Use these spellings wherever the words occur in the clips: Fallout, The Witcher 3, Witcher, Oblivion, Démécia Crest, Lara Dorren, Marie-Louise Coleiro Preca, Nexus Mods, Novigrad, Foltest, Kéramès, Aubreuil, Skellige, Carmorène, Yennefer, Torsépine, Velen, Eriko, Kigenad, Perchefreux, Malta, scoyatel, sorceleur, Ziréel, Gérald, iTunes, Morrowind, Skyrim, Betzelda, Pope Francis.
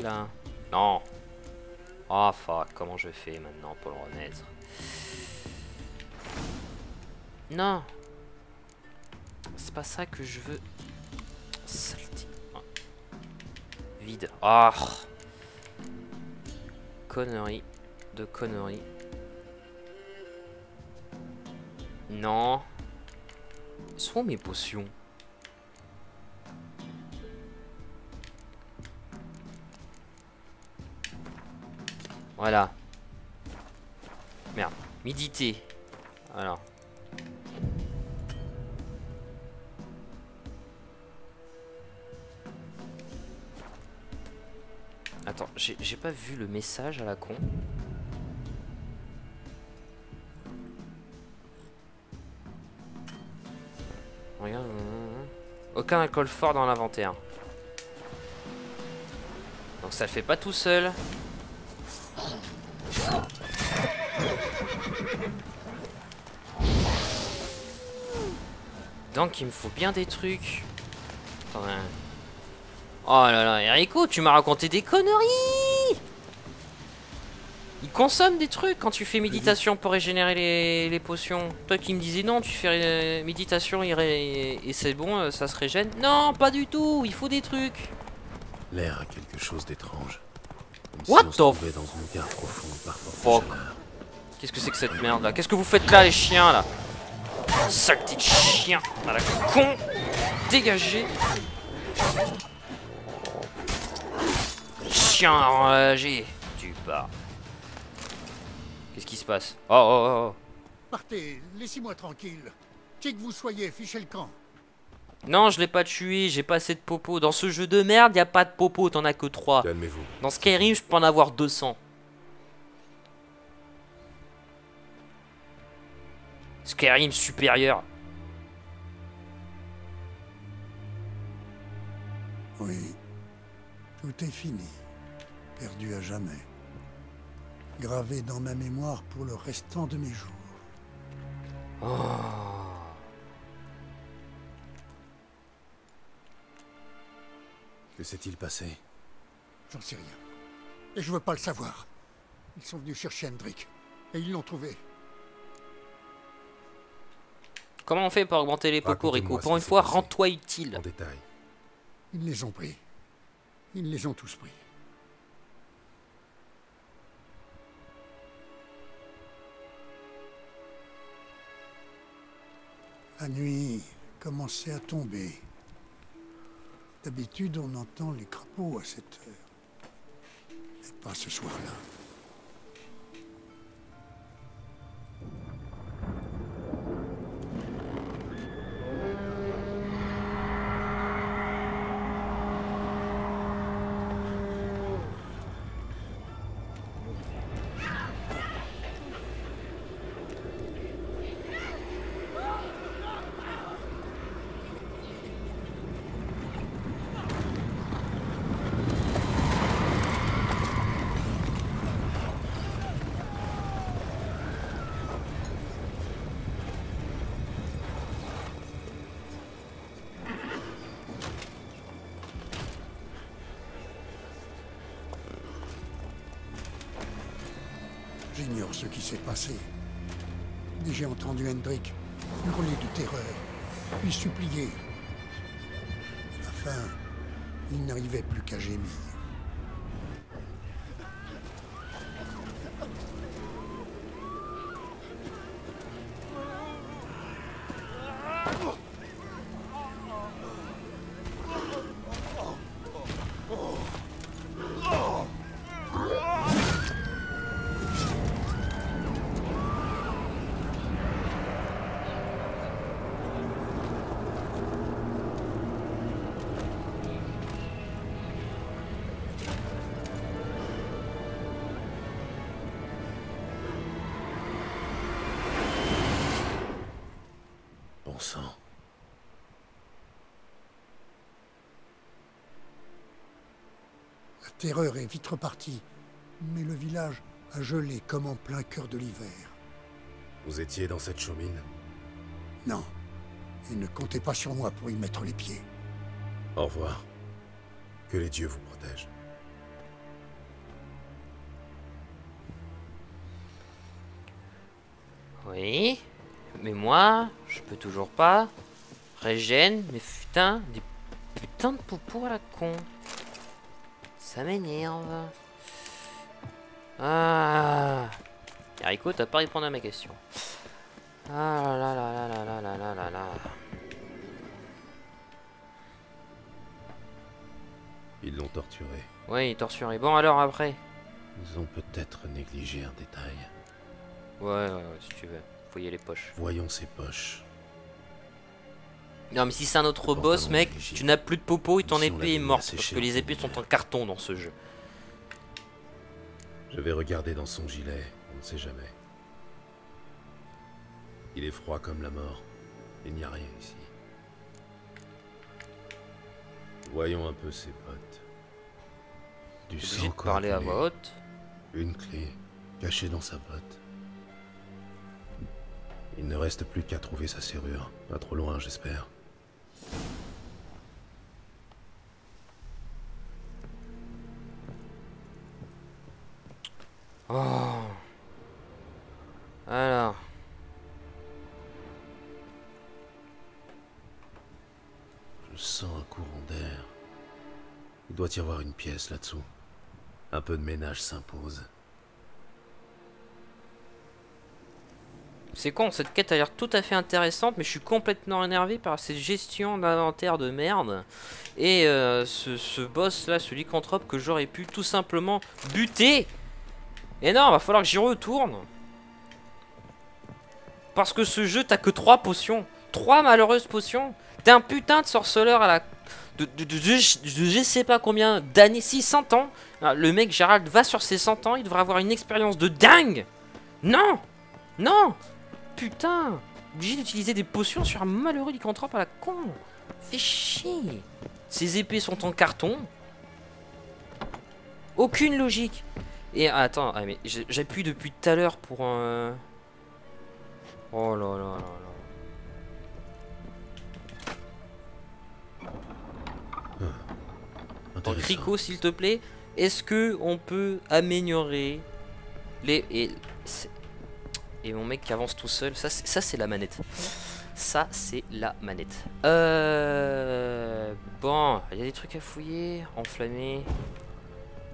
là. Non. Oh fuck, comment je fais maintenant pour le remettre? Non. C'est pas ça que je veux. Saleté. Oh. Vide. Ah. Oh. Connerie de connerie. Non. Sont mes potions. Voilà. Merde. Méditer. Alors. Attends, j'ai pas vu le message à la con. Regarde. Aucun alcool fort dans l'inventaire. Donc ça le fait pas tout seul. Donc il me faut bien des trucs. Attends, oh là là, Eriko, tu m'as raconté des conneries. Il consomme des trucs quand tu fais méditation pour régénérer les potions. Toi qui me disais non, tu fais méditation et c'est bon, ça se régène. Non, pas du tout, il faut des trucs. L'air a quelque chose d'étrange. What the fuck? Qu'est-ce que c'est que cette merde là? Qu'est-ce que vous faites là les chiens là? Sale petit chien à la con. Dégagez. Chien enragé. Tu pars. Qu'est-ce qui se passe? Oh oh oh. Partez, laissez-moi tranquille. Qui que vous soyez, fichez le camp. Non, je l'ai pas tué, j'ai pas assez de popo. Dans ce jeu de merde, y a pas de popo, t'en as que 3. Calmez-vous. Dans Skyrim, je peux en avoir 200. Skyrim supérieur. Oui, tout est fini, perdu à jamais, gravé dans ma mémoire pour le restant de mes jours. Oh. Que s'est-il passé? J'en sais rien, et je veux pas le savoir. Ils sont venus chercher Hendrik, et ils l'ont trouvé. Comment on fait pour augmenter les popos, Rico? Pour une fois, rends-toi utile. En détail. Ils les ont pris. Ils les ont tous pris. La nuit commençait à tomber. D'habitude, on entend les crapauds à cette heure. Mais pas ce soir-là. J'ignore ce qui s'est passé. Mais j'ai entendu Hendrik hurler de terreur, puis supplier. À la fin, il n'arrivait plus qu'à gémir. La terreur est vite repartie, mais le village a gelé comme en plein cœur de l'hiver. Vous étiez dans cette chaumine? Non, et ne comptez pas sur moi pour y mettre les pieds. Au revoir. Que les dieux vous protègent. Oui. Mais moi, je peux toujours pas. Régène, mais putain, des putains de poupous à la con. Ça m'énerve. Ah. Eriko, t'as pas répondu à ma question. Ah là là là là là là là là là. Ils l'ont torturé. Oui, torturé. Bon, alors après. Ils ont peut-être négligé un détail. Ouais, si tu veux. Fouillez les poches. Voyons ces poches. Non, mais si c'est un autre boss, mec, tu n'as plus de popo et ton épée est morte. Parce que les épées sont en carton dans ce jeu. Je vais regarder dans son gilet. On ne sait jamais. Il est froid comme la mort. Il n'y a rien ici. Voyons un peu ses potes. Du sang parler à voix haute. Une clé cachée dans sa botte. Il ne reste plus qu'à trouver sa serrure. Pas trop loin, j'espère. Oh. Alors. Je sens un courant d'air. Il doit y avoir une pièce là-dessous. Un peu de ménage s'impose. C'est con, cette quête a l'air tout à fait intéressante, mais je suis complètement énervé par cette gestion d'inventaire de merde. Et ce boss là, ce lycanthrope que j'aurais pu tout simplement buter. Et non, va falloir que j'y retourne. Parce que ce jeu, t'as que 3 potions. 3 malheureuses potions. T'es un putain de sorceleur à la... je sais pas combien d'années, 100 ans. Le mec Gérald va sur ses 100 ans, il devrait avoir une expérience de dingue. Non. Non. Putain. Obligé d'utiliser des potions sur un malheureux lycanthrope à la con. Fais chier. Ses épées sont en carton. Aucune logique. Et attends, ah, mais j'appuie depuis tout à l'heure pour un... Oh là là là là. Attends, Rico, s'il te plaît, est-ce que on peut améliorer les... Et mon mec qui avance tout seul, ça c'est la manette. Ça c'est la manette. Bon, il y a des trucs à fouiller, enflammer.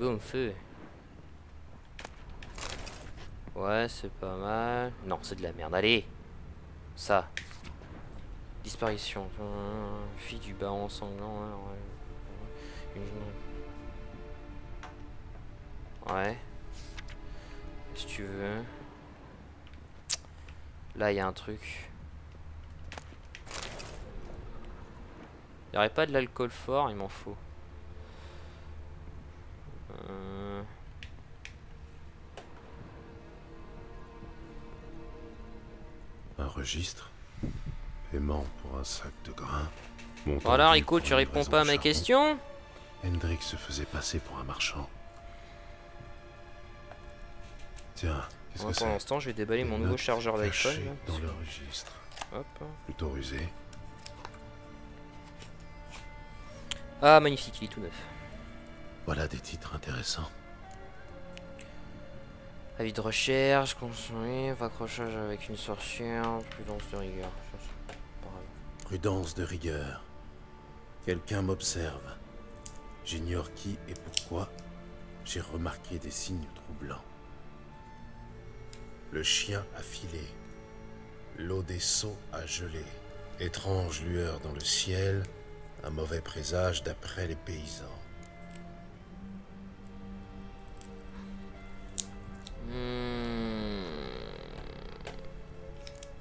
Boum, feu. Ouais, c'est pas mal. Non, c'est de la merde. Allez. Ça. Disparition. Fille du baron sanglant. Ouais. Si tu veux. Là, il y a un truc. Il n'y aurait pas de l'alcool fort, il m'en faut. Un registre. Paiement pour un sac de grains. Voilà, Rico, tu réponds pas à ma question. Hendrik se faisait passer pour un marchand. Tiens, qu'est-ce que c'est ? Pendant ce temps, je vais déballer mon nouveau chargeur d'iPhone. Dans le registre. Hop. Plutôt rusé. Ah, magnifique, il est tout neuf. Voilà des titres intéressants. Avis de recherche, construit, accrochage avec une sorcière, prudence de rigueur. Prudence de rigueur. Quelqu'un m'observe. J'ignore qui et pourquoi. J'ai remarqué des signes troublants. Le chien a filé. L'eau des seaux a gelé. Étrange lueur dans le ciel. Un mauvais présage d'après les paysans.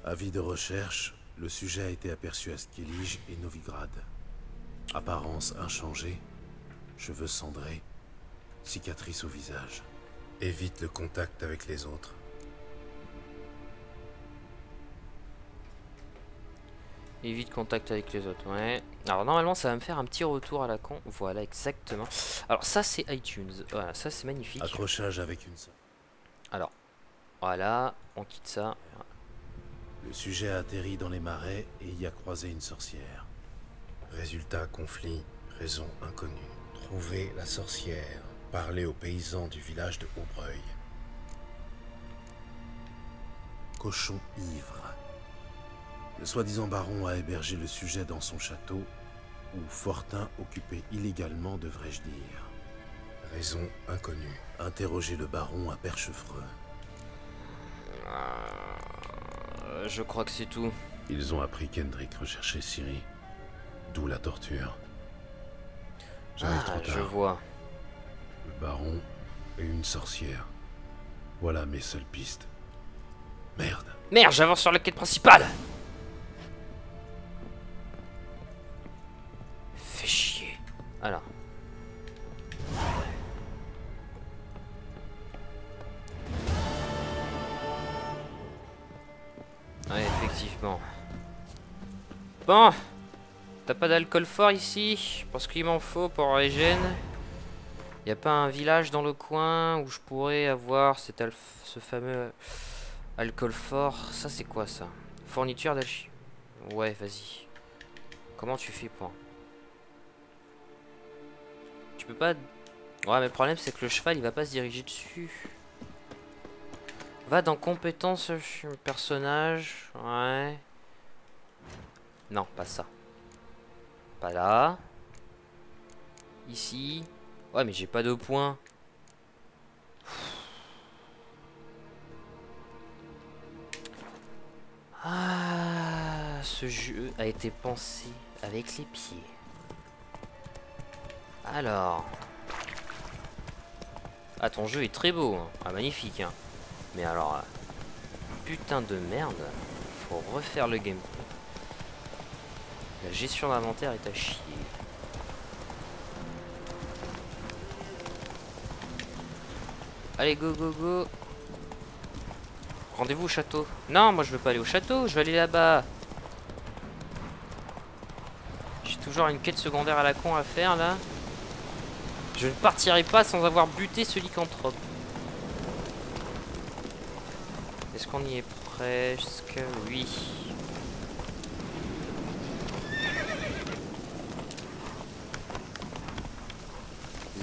Avis de recherche, le sujet a été aperçu à Skellige et Novigrad. Apparence inchangée, cheveux cendrés, cicatrices au visage. Évite le contact avec les autres. Évite contact avec les autres, ouais. Alors normalement ça va me faire un petit retour à la con. Voilà, exactement. Alors ça c'est iTunes, voilà, ça c'est magnifique. Accrochage avec une... Alors, voilà, on quitte ça. Le sujet a atterri dans les marais et y a croisé une sorcière. Résultat, conflit, raison inconnue. Trouver la sorcière, parler aux paysans du village de Aubreuil. cochon ivre. Le soi-disant baron a hébergé le sujet dans son château, ou Fortin occupé illégalement, devrais-je dire. Raison inconnue. Interrogez le baron à Perchefreux. Je crois que c'est tout. Ils ont appris qu'Hendrik recherchait Ciri, d'où la torture. J'arrive trop tard. Je vois. Le baron et une sorcière. Voilà mes seules pistes. Merde. Merde, j'avance sur la quête principale. Fais chier. Alors. Ouais, effectivement. Bon. T'as pas d'alcool fort ici? Parce qu'il m'en faut pour les gènes. Y a pas un village dans le coin où je pourrais avoir cet ce fameux alcool fort? Ça c'est quoi ça? Fourniture d'alchimie. Ouais, vas-y. Comment tu fais pour? Tu peux pas... Ouais, mais le problème c'est que le cheval il va pas se diriger dessus. Va dans compétences personnage. Ouais. Non, pas ça. Pas là. Ici. Ouais, mais j'ai pas de points. Ah, ce jeu a été pensé avec les pieds. Alors. Ah, ton jeu est très beau. Hein. Ah, magnifique. Hein. Mais alors. Putain de merde. Faut refaire le gameplay. La gestion d'inventaire est à chier. Allez, go, go, go. Rendez-vous au château. Non, moi je veux pas aller au château, je vais aller là-bas. J'ai toujours une quête secondaire à la con à faire, là. Je ne partirai pas sans avoir buté ce lycanthrope. Est-ce qu'on y est presque? Oui.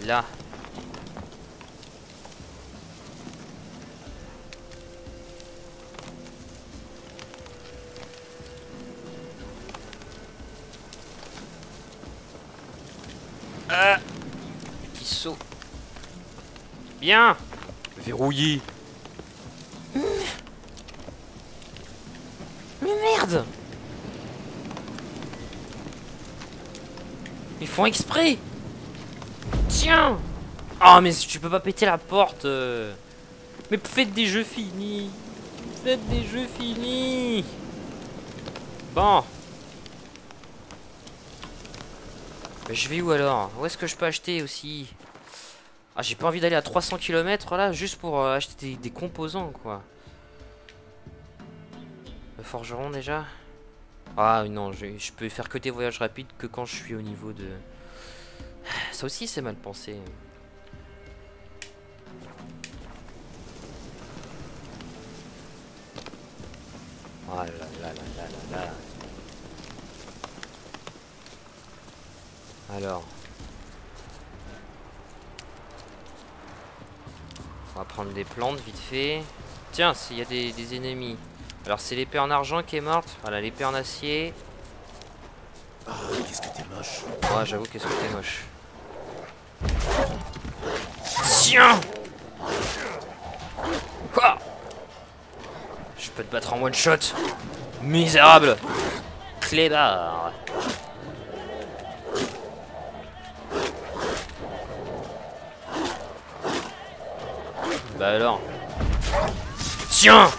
Là. Petit saut. Bien. Verrouillé. Mais merde. Ils font exprès. Tiens. Ah, mais tu peux pas péter la porte. Mais faites des jeux finis. Faites des jeux finis. Bon. Je vais où alors? Où est-ce que je peux acheter aussi? Ah, j'ai pas envie d'aller à 300 km là juste pour acheter des composants quoi. Le forgeron déjà? Ah non, je peux faire que des voyages rapides que quand je suis au niveau de... Ça aussi c'est mal pensé. Oh là là là là là là. Alors, on va prendre des plantes vite fait. Tiens, il y a des ennemis. Alors c'est l'épée en argent qui est morte. Voilà, l'épée en acier. Oh, qu'est-ce que t'es moche. Ouais, j'avoue, qu'est-ce que t'es moche. Tiens. Quoi? Je peux te battre en one shot. Misérable. Clébard. Bah alors. Tiens.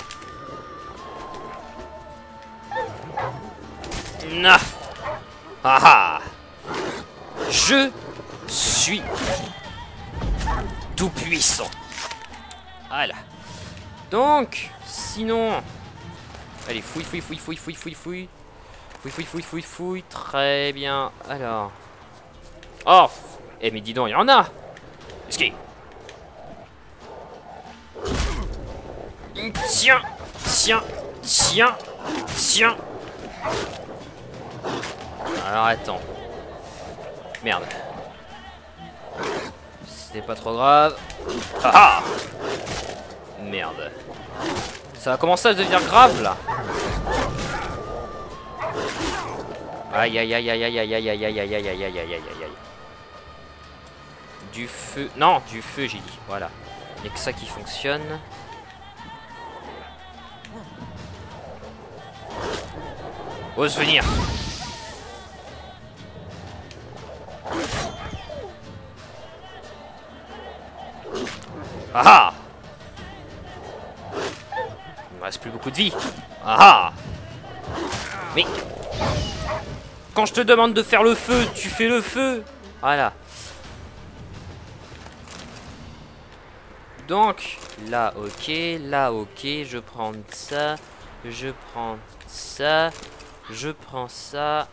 Nah. Ah ah. Je suis tout puissant. Voilà. Donc, sinon. Allez, fouille, fouille, fouille, fouille, fouille, fouille, fouille. Fouille, fouille, fouille, fouille, fouille. Très bien. Alors. Oh. Eh mais dis donc, il y en a. Est-ce qu'il... Tiens, tiens, tiens, tiens. Alors attends. Merde. C'était pas trop grave. Ah ah. Merde. Ça va commencer à devenir grave là. Aïe aïe aïe aïe aïe aïe aïe aïe aïe aïe aïe aïe aïe aïe aïe. Du feu. Non, du feu j'ai dit. Voilà. Il n'y a que ça qui fonctionne. Ose venir. Ah ah. Il me reste plus beaucoup de vie. Ah ah. Mais quand je te demande de faire le feu, tu fais le feu. Voilà. Donc, là, ok, je prends ça, je prends ça, je prends ça.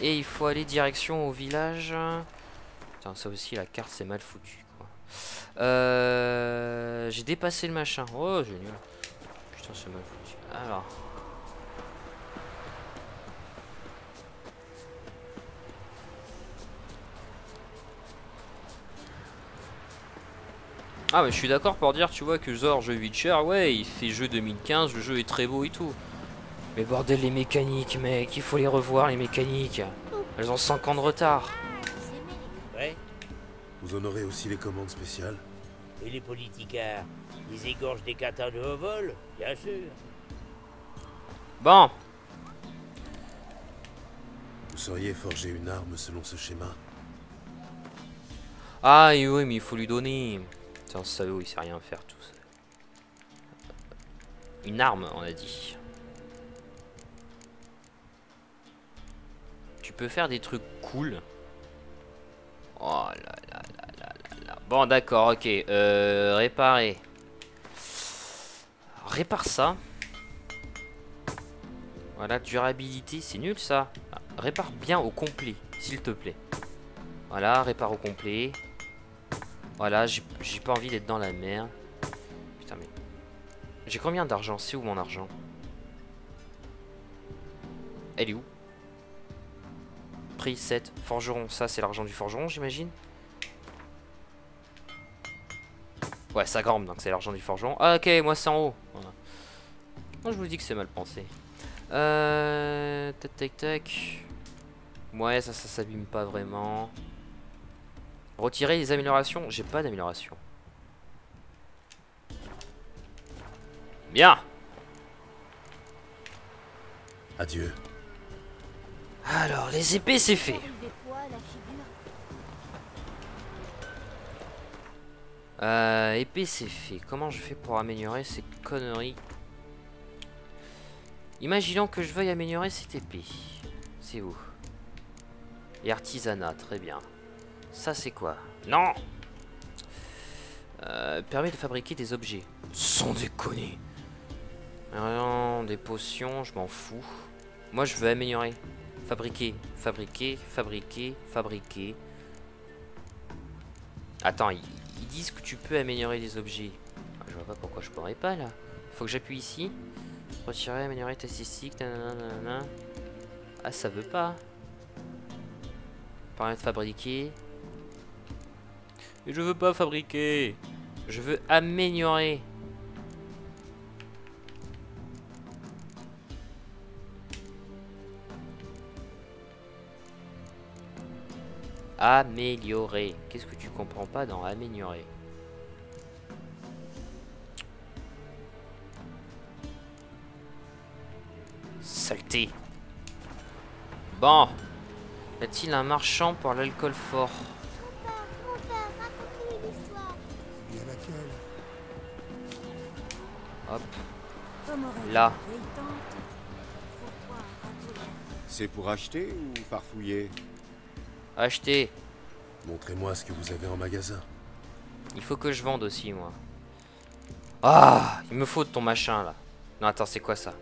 Et il faut aller direction au village. Putain, ça aussi, la carte, c'est mal foutu, quoi. J'ai dépassé le machin. Oh, génial. Putain, c'est mal foutu. Alors. Ah mais je suis d'accord pour dire, tu vois, que genre jeu Witcher, ouais, il fait jeu 2015, le jeu est très beau et tout. Mais bordel, les mécaniques, mec, il faut les revoir, les mécaniques. Elles ont 5 ans de retard. Ouais. Vous honorez aussi les commandes spéciales? Et les politicards, ils égorgent des catins de haut vol, bien sûr. Bon. Vous sauriez forger une arme selon ce schéma? Ah et oui, mais il faut lui donner... Tiens, ce salaud, il sait rien faire tout ça. Une arme, on a dit. Tu peux faire des trucs cool. Oh là là là là là là. Bon, d'accord, ok. Réparer. Répare ça. Voilà, durabilité, c'est nul ça. Ah, répare bien au complet, s'il te plaît. Voilà, répare au complet. Voilà, j'ai pas envie d'être dans la merde. Putain, mais... J'ai combien d'argent? C'est où mon argent? Elle est où? Prix 7. Forgeron. Ça, c'est l'argent du forgeron, j'imagine? Ouais, ça grimpe, donc c'est l'argent du forgeron. Ah, ok, moi, c'est en haut. Voilà. Moi, je vous dis que c'est mal pensé. Tac, tac, tac. Ouais, ça s'abîme pas vraiment. Retirer les améliorations, j'ai pas d'amélioration. Bien. Adieu. Alors, les épées, c'est fait. Épée, c'est fait. Comment je fais pour améliorer ces conneries? Imaginons que je veuille améliorer cette épée. C'est où? Et artisanat, très bien. Ça c'est quoi? Non. Permet de fabriquer des objets. Sans déconner. Non, des potions, je m'en fous. Moi je veux améliorer. Fabriquer, fabriquer, fabriquer, fabriquer. Attends, ils disent que tu peux améliorer des objets. Je vois pas pourquoi je pourrais pas là. Faut que j'appuie ici. Retirer, améliorer, statistique. Ah ça veut pas. Permet de fabriquer. Mais je veux pas fabriquer. Je veux améliorer. Améliorer. Qu'est-ce que tu comprends pas dans améliorer? Saleté. Bon. Y a-t-il un marchand pour l'alcool fort? Hop. Là. C'est pour acheter ou farfouiller? Acheter. Montrez-moi ce que vous avez en magasin. Il faut que je vende aussi, moi. Ah, il me faut de ton machin, là. Non, attends, c'est quoi ça?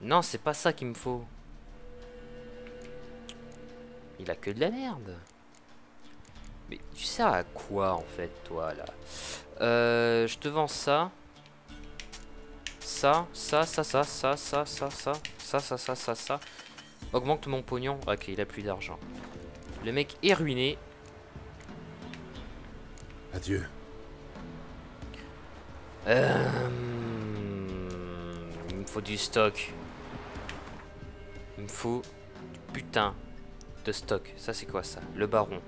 Non, c'est pas ça qu'il me faut. Il a que de la merde. Mais tu sers à quoi, en fait, toi, là? Je te vends ça. Ça. Augmente mon pognon. Ok, il a plus d'argent. Le mec est ruiné. Adieu. Il me faut du stock. Il me faut du putain de stock. Ça c'est quoi ça? Le baron.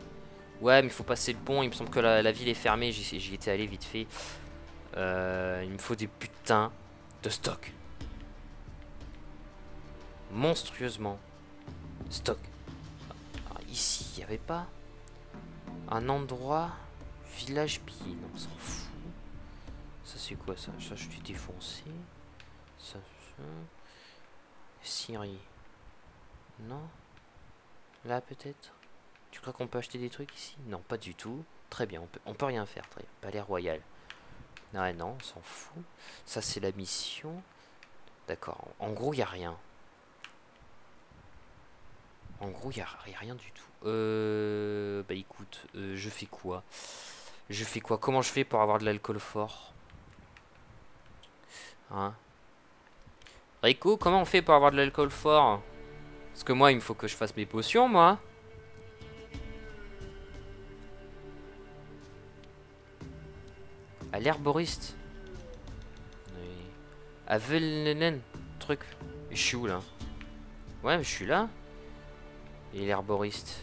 Ouais mais il faut passer le pont. Il me semble que la ville est fermée. J'y étais allé vite fait. Il me faut des putains de stock. Monstrueusement. Stock. Alors, ici, il n'y avait pas un endroit. Village pillé. On s'en fout. Ça, c'est quoi ça? Ça, je suis défoncé. Ça, ça. Ciri. Non. Là, peut-être. Tu crois qu'on peut acheter des trucs ici? Non, pas du tout. Très bien. On peut rien faire. Très bien. Palais royal. Ouais, non, on s'en fout. Ça, c'est la mission. D'accord. En gros, il n'y a rien. En gros, il n'y a rien du tout. Bah écoute, je fais quoi? Je fais quoi? Comment je fais pour avoir de l'alcool fort? Hein? Rico, comment on fait pour avoir de l'alcool fort? Parce que moi, il me faut que je fasse mes potions, moi. À l'herboriste. Oui. À Velen, truc. Je suis où, là? Ouais, je suis là. Et l'herboriste.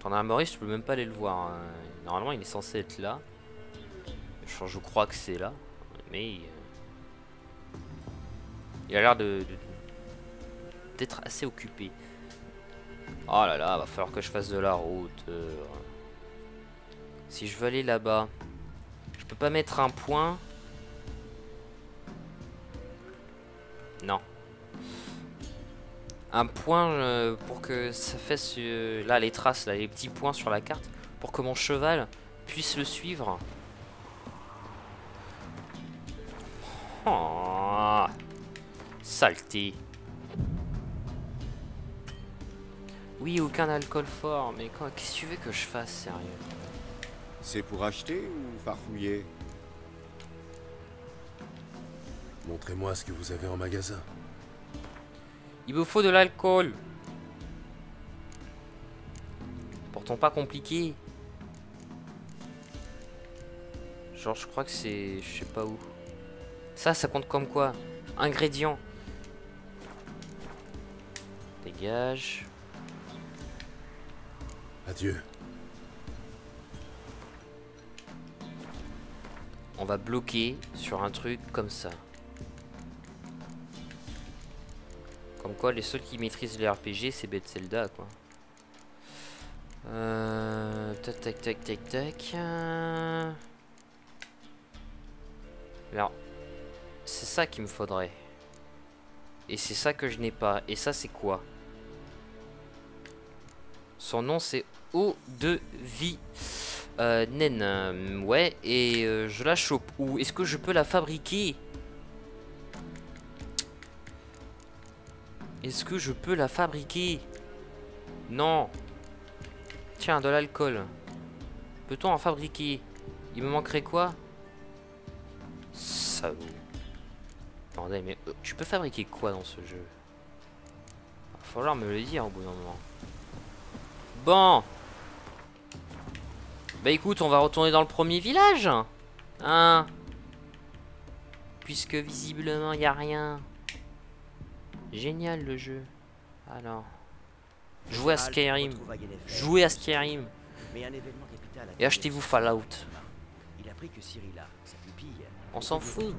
T'en as un herboriste, je peux même pas aller le voir. Normalement, il est censé être là. Je crois que c'est là. Mais il a l'air d'être assez occupé. Oh là là, va falloir que je fasse de la route. Si je veux aller là-bas, je peux pas mettre un point. Non. Un point pour que ça fasse là les traces, là les petits points sur la carte, pour que mon cheval puisse le suivre. Oh, saleté. Oui, aucun alcool fort, mais qu'est-ce que tu veux que je fasse, sérieux? C'est pour acheter ou farfouiller? Montrez-moi ce que vous avez en magasin. Il me faut de l'alcool. Pourtant pas compliqué. Genre je crois que c'est... Je sais pas où. Ça compte comme quoi? Ingrédients. Dégage. Adieu. On va bloquer sur un truc comme ça. Comme quoi, les seuls qui maîtrisent les RPG, c'est Betzelda, quoi. Tac. Alors, c'est ça qu'il me faudrait. Et c'est ça que je n'ai pas. Et ça, c'est quoi? Son nom, c'est Aubreuil. Nen. Ouais, et je la chope. Ou est-ce que je peux la fabriquer? Est-ce que je peux la fabriquer? Non. Tiens, de l'alcool. Peut-on en fabriquer? Il me manquerait quoi? Ça... Bordel, mais tu peux fabriquer quoi dans ce jeu? Il va falloir me le dire au bout d'un moment. Bon. Bah écoute, on va retourner dans le premier village. Hein? Puisque visiblement, il n'y a rien. Génial le jeu. Alors, jouez à Skyrim. Jouez à Skyrim. Et achetez-vous Fallout. On s'en fout.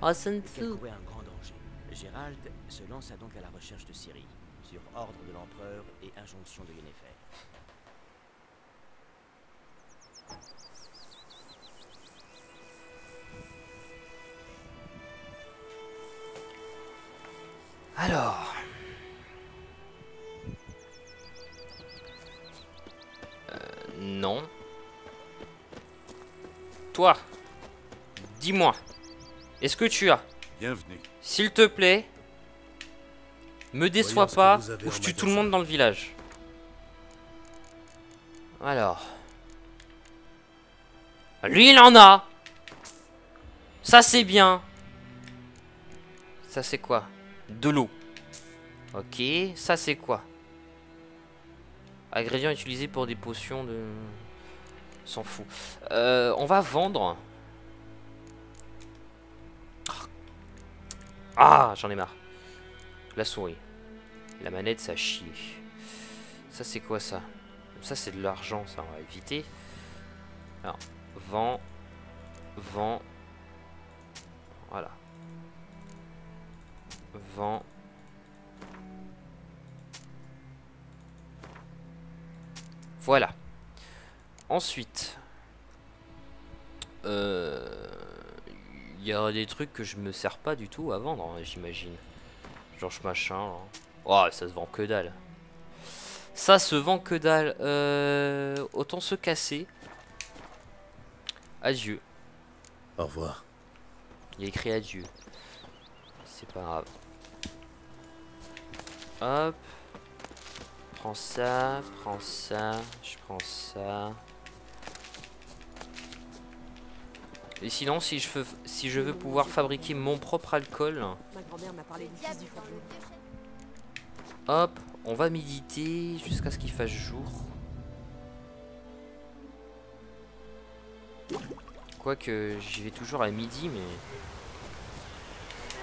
On s'en fout. Gérald se lança donc à la recherche de Ciri, sur ordre de l'empereur et injonction de Yennefer. Alors, non. Toi, dis-moi, est-ce que tu as... Bienvenue. S'il te plaît, me déçois pas ou je tue tout le monde dans le village. Alors, lui il en a. Ça c'est bien. Ça c'est quoi? De l'eau. Ok, ça c'est quoi? Ingrédients utilisés pour des potions de... s'en fout. On va vendre. Ah, j'en ai marre. La souris. La manette, ça chie. Ça, c'est quoi, ça? Ça, c'est de l'argent, ça, on va éviter. Alors, vend. Vend. Voilà. Vend. Voilà. Ensuite, il y a des trucs que je me sers pas du tout à vendre, hein, j'imagine. Genre machin. Hein. Oh, ça se vend que dalle. Ça se vend que dalle. Autant se casser. Adieu. Au revoir. Il y a écrit adieu. C'est pas grave. Hop. Prends ça, je prends ça. Et sinon, si je veux pouvoir fabriquer mon propre alcool... Ma grand-mère m'a parlé du fils du forgeron. Hop, on va méditer jusqu'à ce qu'il fasse jour. Quoique, j'y vais toujours à midi, mais...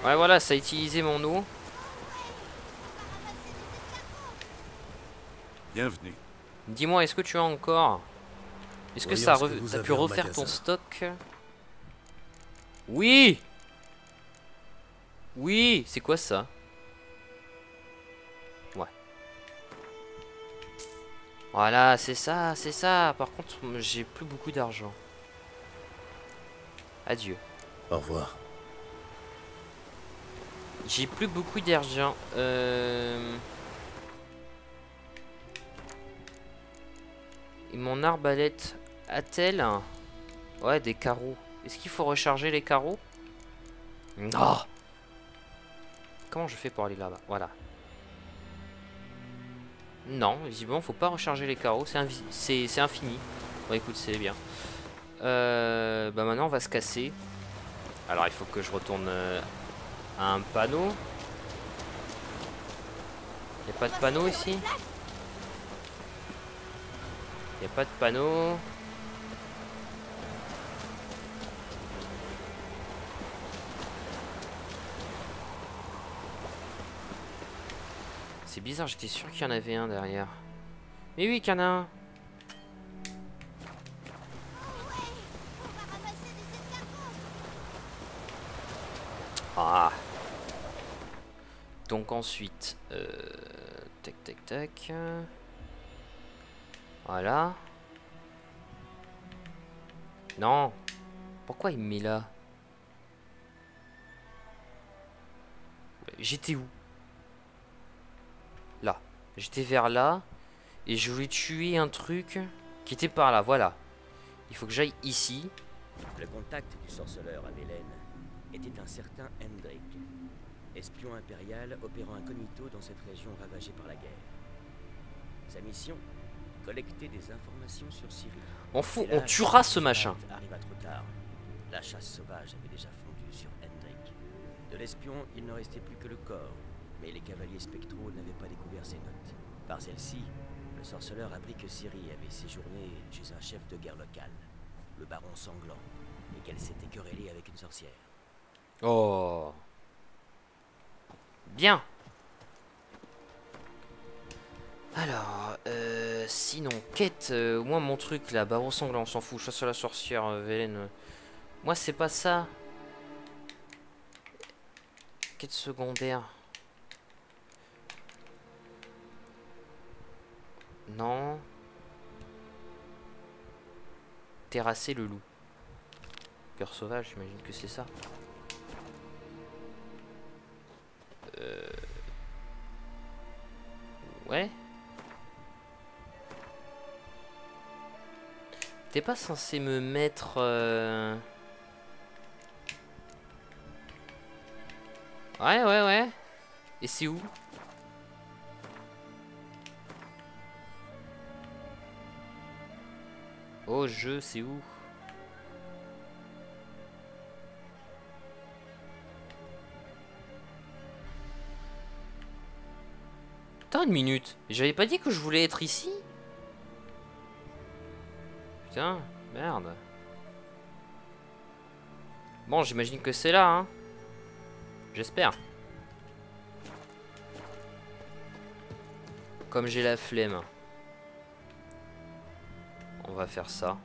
Ouais, voilà, ça a utilisé mon eau. Bienvenue. Dis-moi, est-ce que tu as encore... Est-ce que ça a pu refaire ton stock? Oui. Oui. C'est quoi ça? Ouais. Voilà, c'est ça, c'est ça. Par contre, j'ai plus beaucoup d'argent. Adieu. Au revoir. J'ai plus beaucoup d'argent. Et mon arbalète a-t-elle un... Ouais, des carreaux. Est-ce qu'il faut recharger les carreaux? Non. Comment je fais pour aller là-bas? Voilà. Non, visiblement, faut pas recharger les carreaux. C'est infini. Bon, écoute, c'est bien. Bah maintenant, on va se casser. Alors, il faut que je retourne à un panneau. Il n'y a pas de panneau ici? Il n'y a pas de panneau. C'est bizarre, j'étais sûr qu'il y en avait un derrière. Mais oui, qu'il y en a un. Ah. Donc ensuite... Tac, tac, tac... Voilà. Non. Pourquoi il me met là? J'étais où? Là. J'étais vers là. Et je voulais tuer un truc qui était par là. Voilà. Il faut que j'aille ici. Le contact du sorceleur à Velen était un certain Hendrik, espion impérial opérant incognito dans cette région ravagée par la guerre. Sa mission? Collecter des informations sur Ciri. On fout, on tuera ce machin. Arriva trop tard. La chasse sauvage avait déjà fondu sur Hendrik. De l'espion, il ne restait plus que le corps, mais les cavaliers spectraux n'avaient pas découvert ses notes. Par celle-ci, le sorceleur apprit que Ciri avait séjourné chez un chef de guerre local, le baron sanglant, et qu'elle s'était querellée avec une sorcière. Oh. Bien. Alors, sinon, quête, moi mon truc là, baron sanglant, on s'en fout, chasse à la sorcière, Velen. Moi c'est pas ça. Quête secondaire. Non. Terrasser le loup. Cœur sauvage, j'imagine que c'est ça. Ouais. T'es pas censé me mettre... Ouais, ouais, ouais. Et c'est où? Oh, je sais où. Attends une minute. J'avais pas dit que je voulais être ici? Putain, merde. Bon, j'imagine que c'est là, hein. J'espère. Comme j'ai la flemme. On va faire ça.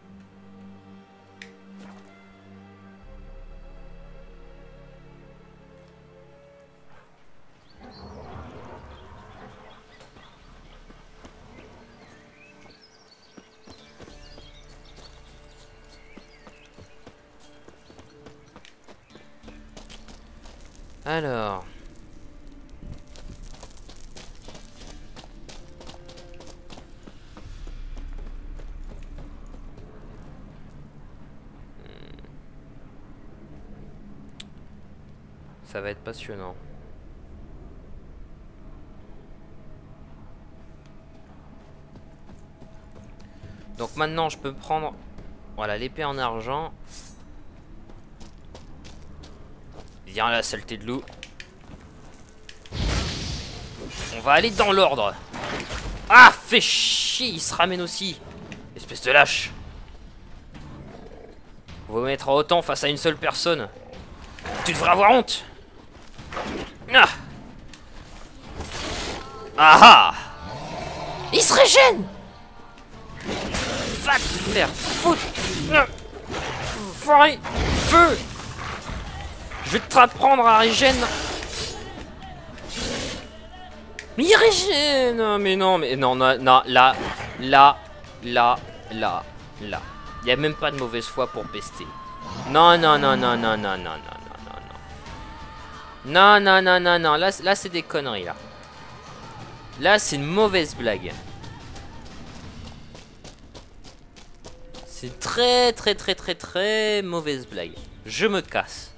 Alors... ça va être passionnant. Donc maintenant je peux prendre... voilà, l'épée en argent. Viens la saleté de loup. On va aller dans l'ordre. Ah, fais chier, il se ramène aussi. Espèce de lâche. On va vous mettre en autant face à une seule personne. Tu devrais avoir honte. Ah ah. Il se régène. Va te faire foutre. Feu. Je vais te apprendre à régène. Mais il régène. Mais non, là. Il n'y a même pas de mauvaise foi pour pester. Non, là c'est des conneries, là. Là c'est une mauvaise blague. C'est très mauvaise blague. Je me casse.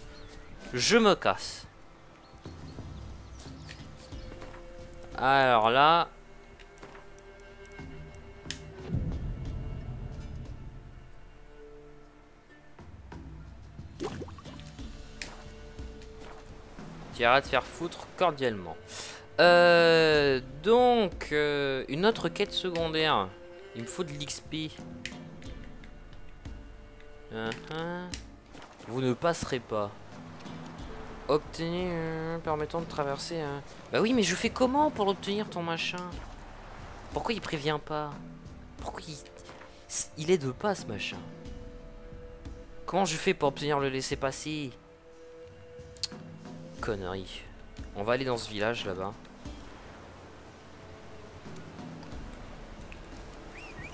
Alors là... tu arrêtes de faire foutre cordialement. Donc, une autre quête secondaire. Il me faut de l'XP. Vous ne passerez pas. Obtenir permettant de traverser. Bah oui, mais je fais comment pour l'obtenir ton machin? Pourquoi il prévient pas? Pourquoi il est de pas ce machin? Comment je fais pour obtenir le laisser passer? Connerie. On va aller dans ce village là-bas.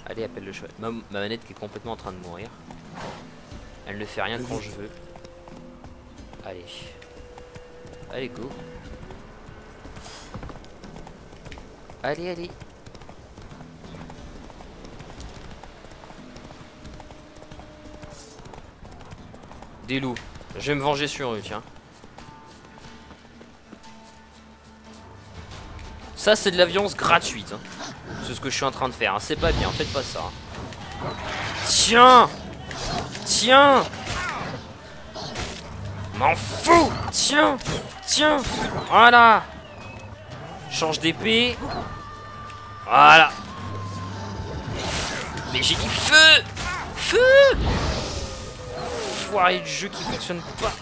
Allez, appelle le cheval. Ma manette qui est complètement en train de mourir. Elle ne fait rien quand je veux. Allez. Allez, go. Allez, allez. Des loups. Je vais me venger sur eux, tiens. Ça, c'est de la violence gratuite. Hein. C'est ce que je suis en train de faire. Hein. C'est pas bien, faites pas ça. Hein. Tiens. M'en fous. Tiens. Voilà. Change d'épée. Voilà. Mais j'ai dit feu. Foiré de jeu qui fonctionne pas.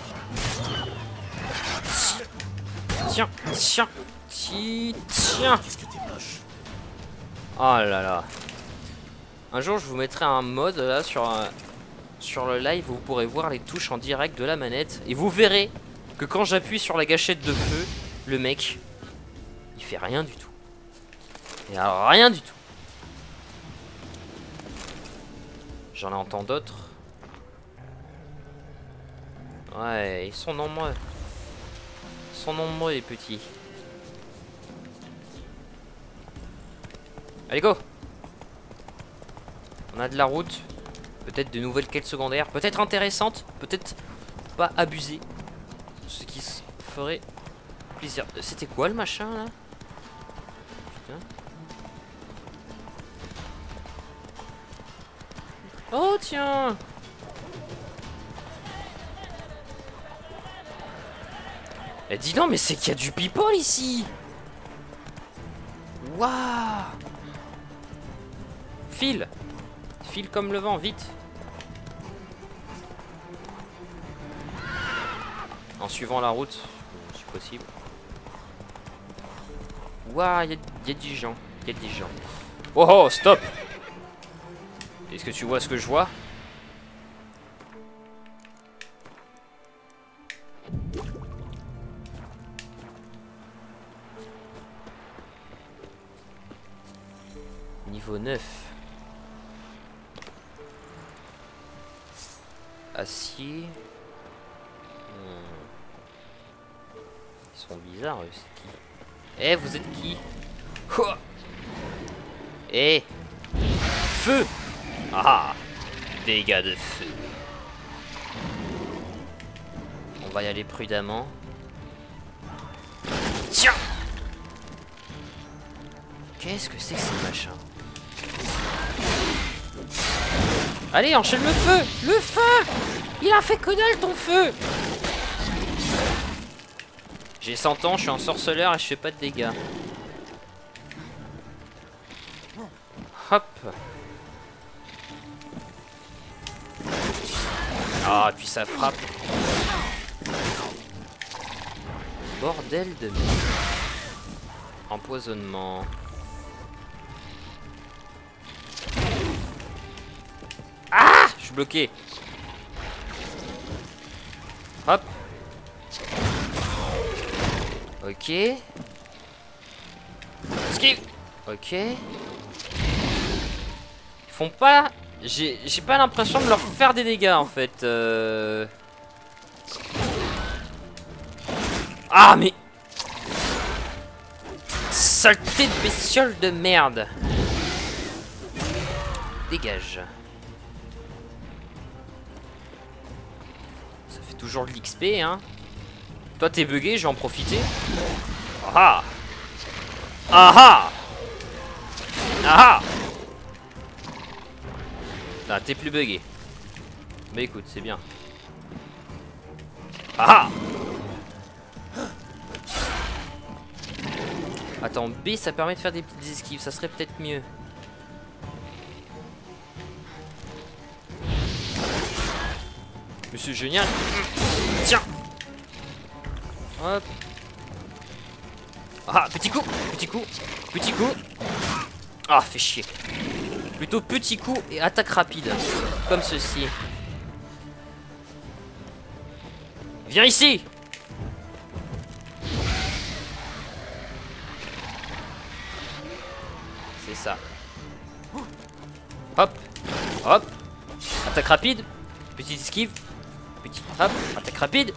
Tiens. Oh là là. Un jour je vous mettrai un mode là sur le live où vous pourrez voir les touches en direct de la manette. Et vous verrez que quand j'appuie sur la gâchette de feu, le mec il fait rien du tout. Et alors rien du tout. J'en entends d'autres. Ouais, ils sont nombreux. Les petits. Allez, go! On a de la route. Peut-être de nouvelles quêtes secondaires. Peut-être intéressantes. Peut-être pas abusées. Ce qui se ferait plaisir. C'était quoi le machin là? Putain. Oh tiens! Elle dit non, mais c'est qu'il y a du people ici! Waouh! File File comme le vent, vite. En suivant la route, si possible. Ouah, il y a 10 gens. Il y a 10 gens. Oh oh, stop! Est-ce que tu vois ce que je vois? Niveau 9. Acier. Ils sont bizarres, c'est qui? Eh, vous êtes qui? Eh! Feu! Ah! Dégâts de feu. On va y aller prudemment. Tiens! Qu'est-ce que c'est que ce machin? Allez, enchaîne le feu! Le feu! Il a fait que dalle ton feu! J'ai 100 ans, je suis un sorceleur et je fais pas de dégâts. Hop! Ah, puis ça frappe. Bordel de merde. Empoisonnement. Ah! Je suis bloqué. Hop. Ok. Esquive. Ok. Pas, j'ai pas l'impression de leur faire des dégâts en fait. Ah mais saleté de bestiole de merde. Dégage. Ça fait toujours de l'XP hein. Toi t'es bugué, je vais en profiter. Ah ah ah. Ah, t'es plus bugué. Mais écoute, c'est bien. Ah ah. Attends, B, ça permet de faire des petites esquives, ça serait peut-être mieux. Mais c'est génial. Tiens. Hop. Ah, petit coup, petit coup, petit coup. Ah, fais chier. Plutôt petit coup et attaque rapide. Comme ceci. Viens ici! C'est ça. Hop! Hop! Attaque rapide. Petite esquive. Petite. Hop! Attaque rapide.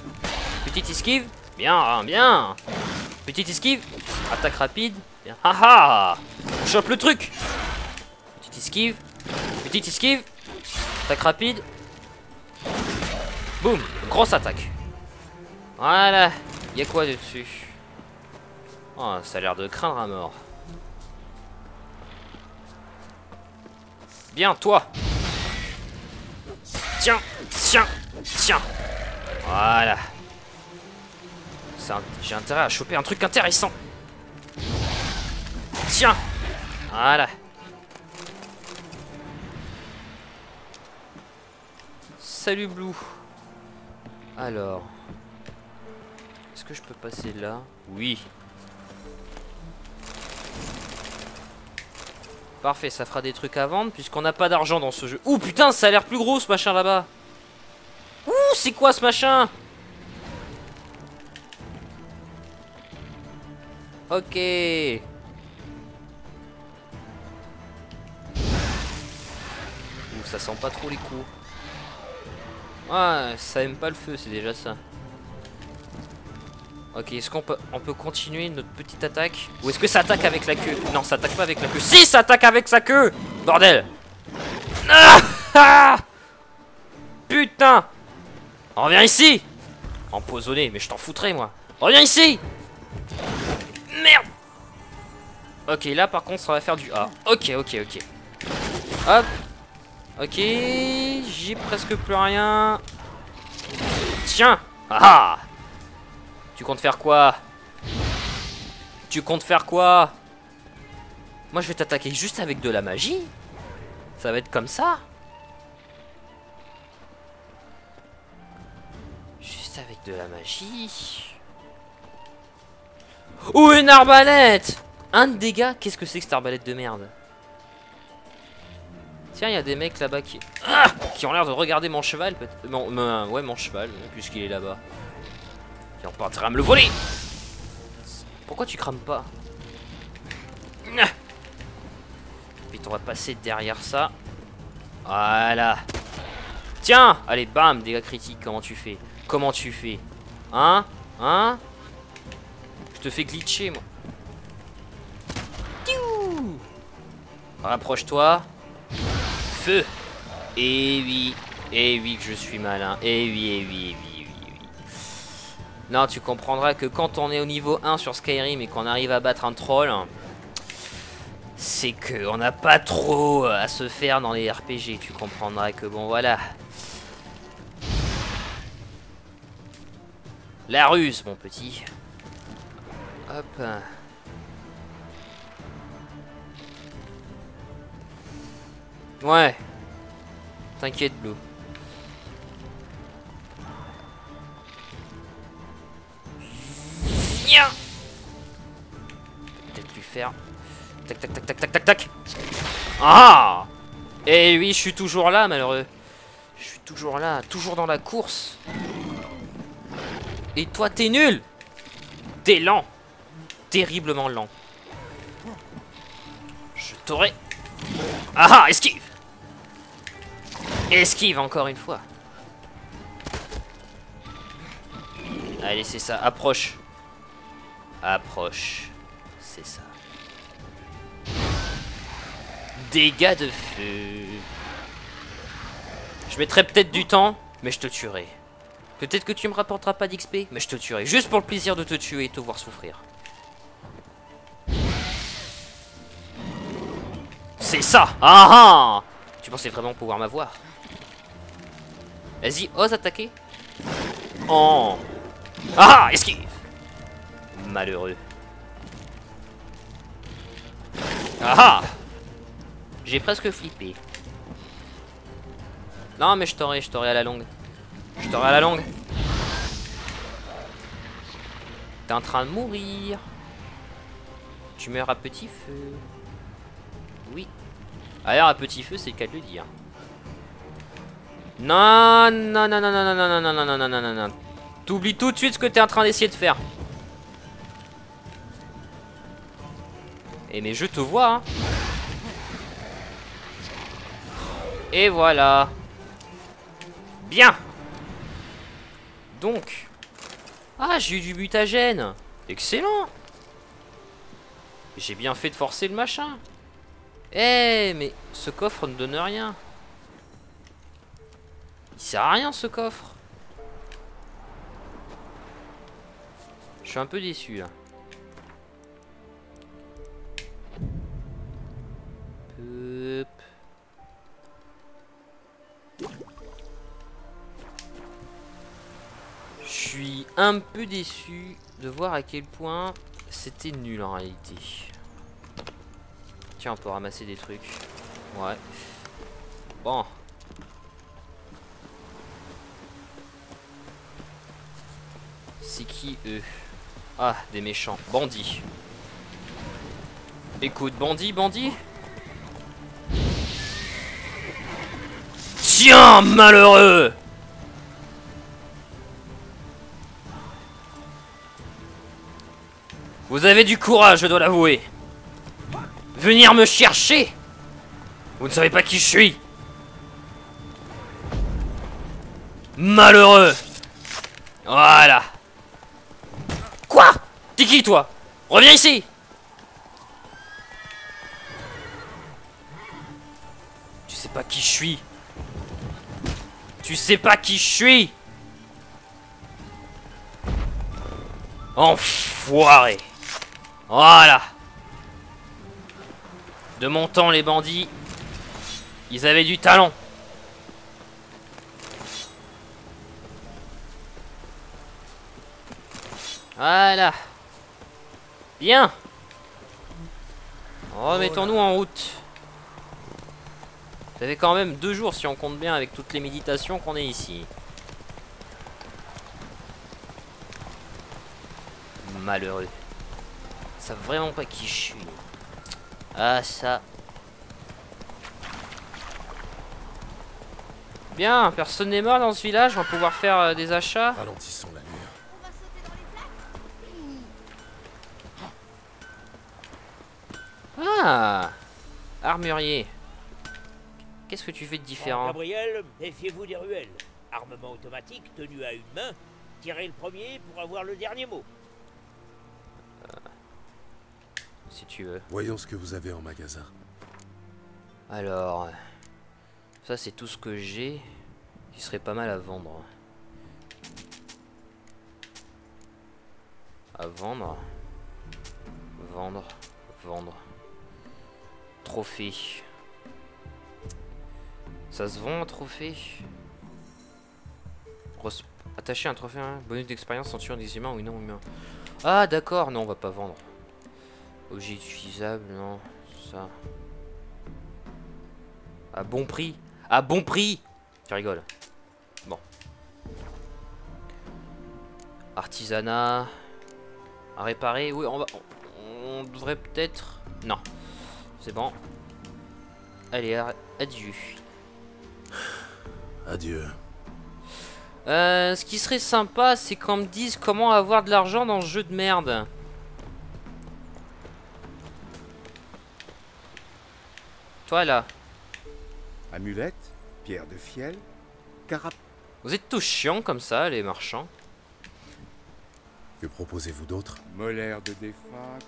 Petite esquive. Bien, bien! Petite esquive. Attaque rapide. Bien. Haha! On chope le truc! Esquive, petite esquive, attaque rapide, boum, grosse attaque. Voilà, il y a quoi dessus? Oh, ça a l'air de craindre à mort. Bien, toi. Tiens, tiens, tiens. Voilà. J'ai intérêt à choper un truc intéressant. Tiens. Voilà. Salut Blue. Alors, est-ce que je peux passer là? Oui. Parfait, ça fera des trucs à vendre puisqu'on n'a pas d'argent dans ce jeu. Ouh putain, ça a l'air plus gros ce machin là-bas. Ouh, c'est quoi ce machin? Ok. Ouh, ça sent pas trop les coups. Ah, ça aime pas le feu, c'est déjà ça. Ok, est-ce qu'on peut, on peut continuer notre petite attaque? Ou est-ce que ça attaque avec la queue? Non, ça attaque pas avec la queue. Si, ça attaque avec sa queue! Bordel! Ah ah! Putain! Reviens ici! Empoisonné, mais je t'en foutrais, moi. Reviens ici! Merde! Ok, là, par contre, ça va faire du A. Ok, ok, ok. Hop! Ok, j'ai presque plus rien. Tiens. Ah. Tu comptes faire quoi? Tu comptes faire quoi? Moi je vais t'attaquer juste avec de la magie. Ça va être comme ça. Juste avec de la magie. Ou une arbalète. Un de dégâts. Qu'est-ce que c'est que cette arbalète de merde? Tiens, il y a des mecs là-bas qui... Ah, qui ont l'air de regarder mon cheval, peut-être. Ouais, mon cheval, puisqu'il est là-bas. Ils ont pas intérêt à me le voler. Pourquoi tu crames pas? Ah. Vite, on va passer derrière ça. Voilà. Tiens. Allez, bam, dégâts critiques, comment tu fais? Comment tu fais? Hein? Hein? Je te fais glitcher, moi. Rapproche-toi. Feu. Et oui que je suis malin. Et oui. Non, tu comprendras que quand on est au niveau 1 sur Skyrim et qu'on arrive à battre un troll, c'est que on n'a pas trop à se faire dans les RPG. Tu comprendras que bon, voilà. La ruse, mon petit. Hop. Ouais. T'inquiète, Blue. Viens. Peut-être lui faire. Tac, tac, tac, tac, tac, tac, tac. Ah. Et oui, je suis toujours là, malheureux. Je suis toujours là, toujours dans la course. Et toi, t'es nul. T'es lent. Terriblement lent. Je t'aurais... Ah, esquive. Esquive encore une fois. Allez, c'est ça, approche. Approche. C'est ça. Dégâts de feu. Je mettrai peut-être du temps, mais je te tuerai. Peut-être que tu me rapporteras pas d'XP, mais je te tuerai. Juste pour le plaisir de te tuer et te voir souffrir. C'est ça. Ah ah. Tu pensais vraiment pouvoir m'avoir? Vas-y, ose attaquer. Oh. Ah, esquive. Malheureux. Ah ah. J'ai presque flippé. Non mais je t'aurai à la longue. Je t'aurai à la longue. T'es en train de mourir. Tu meurs à petit feu. Oui. Alors à petit feu, c'est le cas de le dire. Non, non, non, non, non, non, non, non, non, non, non, non, non, non. T'oublies tout de suite ce que t'es en train d'essayer de faire. Eh mais je te vois, hein. Et voilà. Bien. Donc. Ah, j'ai eu du butagène. Excellent. J'ai bien fait de forcer le machin. Eh hey, mais ce coffre ne donne rien. Il sert à rien ce coffre. Je suis un peu déçu là. Je suis un peu déçu de voir à quel point c'était nul en réalité. Tiens, on peut ramasser des trucs. Ouais. Bon. C'est qui eux? Ah, des méchants. Bandits. Écoute, bandit. Tiens, malheureux! Vous avez du courage, je dois l'avouer. Venir me chercher? Vous ne savez pas qui je suis? Malheureux. Voilà. Quoi? T'es qui toi? Reviens ici. Tu sais pas qui je suis? Tu sais pas qui je suis? Enfoiré. Voilà. De mon temps, les bandits, ils avaient du talent. Voilà. Bien. Remettons-nous en route. Ça fait quand même 2 jours si on compte bien avec toutes les méditations qu'on est ici. Malheureux. Ils savent vraiment pas qui je suis. Ah ça. Bien, personne n'est mort dans ce village, on va pouvoir faire des achats. Ralentissons la lumière. Ah, armurier. Qu'est-ce que tu fais de différent? Gabriel, méfiez-vous des ruelles. Armement automatique, tenu à une main. Tirez le premier pour avoir le dernier mot. Si tu veux. Voyons ce que vous avez en magasin. Alors... ça c'est tout ce que j'ai qui serait pas mal à vendre. Vendre. Trophée. Ça se vend un trophée. Attacher un trophée, hein. Bonus d'expérience en tuant des humains ou non humains. Ah d'accord, non on va pas vendre. Objet utilisable, non, ça. À bon prix. À bon prix. Tu rigoles. Bon. Artisanat. À réparer. Oui, on va. On devrait peut-être. Non. C'est bon. Allez, adieu. Adieu. Ce qui serait sympa, c'est qu'on me dise comment avoir de l'argent dans ce jeu de merde. Toi là. Amulette, pierre de fiel, carapace. Vous êtes tous chiants comme ça, les marchands. Que proposez-vous d'autre? Molaire de défunt.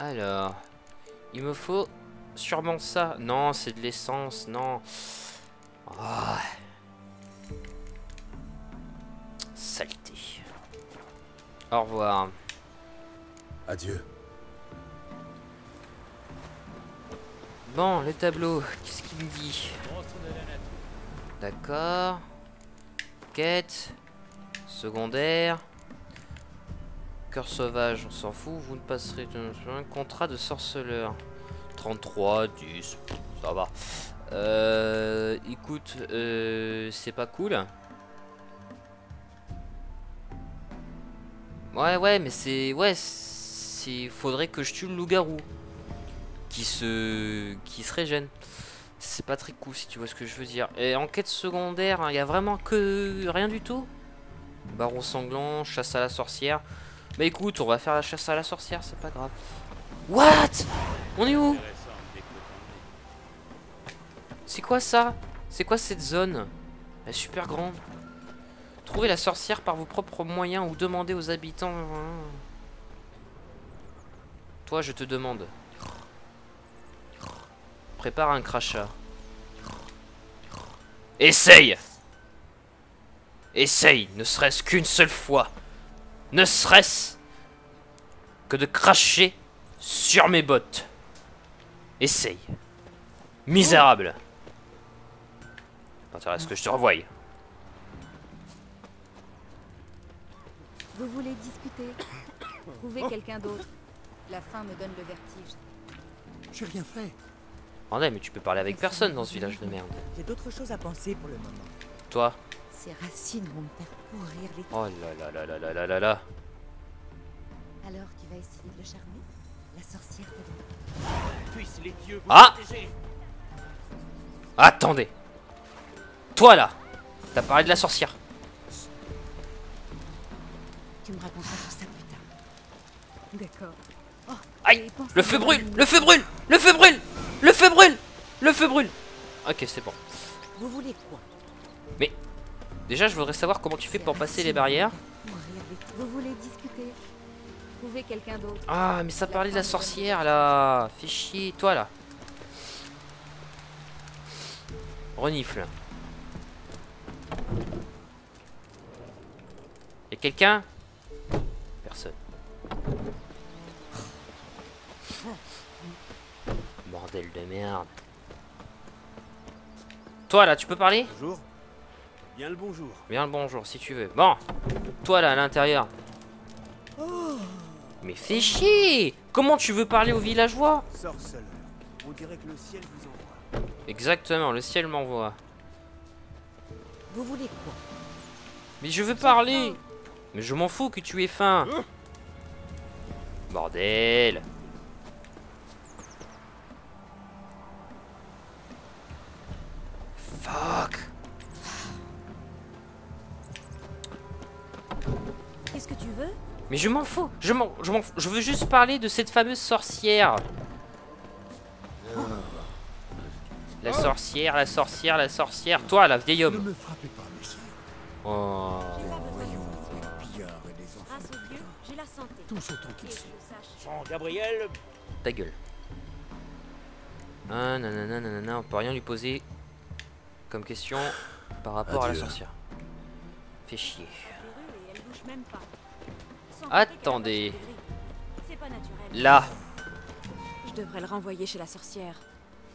Alors, il me faut sûrement ça. Non, c'est de l'essence, non. Oh. Saleté. Au revoir. Adieu. Bon, le tableau, qu'est-ce qu'il me dit? D'accord. Quête. Secondaire. Cœur sauvage, on s'en fout. Vous ne passerez un contrat de sorceleur. 33, 10, ça va. Écoute, c'est pas cool. Ouais, mais c'est... ouais, il faudrait que je tue le loup-garou. Qui se régène. C'est pas très cool si tu vois ce que je veux dire. Et enquête secondaire, il y a vraiment que rien du tout. Baron sanglant, chasse à la sorcière. Bah écoute, on va faire la chasse à la sorcière, c'est pas grave. What? On est où? C'est quoi ça? C'est quoi cette zone? Elle est super grande. Trouvez la sorcière par vos propres moyens ou demandez aux habitants. Toi, je te demande. Prépare un crachat. Essaye! Essaye, ne serait-ce qu'une seule fois. Ne serait-ce que de cracher sur mes bottes. Essaye. Misérable. Ça t'intéresse que je te revoie. Vous voulez discuter? Trouvez quelqu'un d'autre. La faim me donne le vertige. J'ai rien fait. Attendez, mais tu peux parler avec personne dans ce village de merde. J'ai d'autres choses à penser pour le moment. Toi. Ces racines vont me faire pourrir les... Oh là là là là là là là. Alors tu vas essayer de le charmer? La sorcière te donne. Puisse les dieux vous protéger. Attendez. Toi là. T'as parlé de la sorcière. Tu me raconteras tout ça plus tard. D'accord. Oh, aïe. Le feu brûle. Le feu brûle. Le feu brûle. Le feu brûle! Le feu brûle! Ok, c'est bon. Vous voulez quoi? Mais déjà, je voudrais savoir comment tu fais pour passer les barrières. Vous voulez discuter? Trouvez quelqu'un d'autre. Ah, mais ça parlait de la sorcière là! Fais chier, toi là! Renifle. Y'a quelqu'un? Personne. Bordel de merde. Toi là, tu peux parler? Bonjour. Bien le bonjour. Bien le bonjour si tu veux. Bon. Toi là à l'intérieur. Oh. Mais fais chier. Comment tu veux parler aux villageois? Sorceleur. On dirait que le ciel vous envoie. Exactement, le ciel m'envoie. Vous voulez quoi? Mais je veux parler. Mais je m'en fous que tu aies faim. Bordel. Fuck. Qu'est-ce que tu veux? Mais je m'en fous. Je veux juste parler de cette fameuse sorcière. La sorcière, la sorcière, la sorcière. Toi, la vieille homme. Ne me frappez pas, monsieur. Oh. Gabriel. Ta gueule. Ah nanana, nanana, on peut rien lui poser comme question par rapport à la sorcière. Fais chier. Attendez. Là. Je devrais le renvoyer chez la sorcière.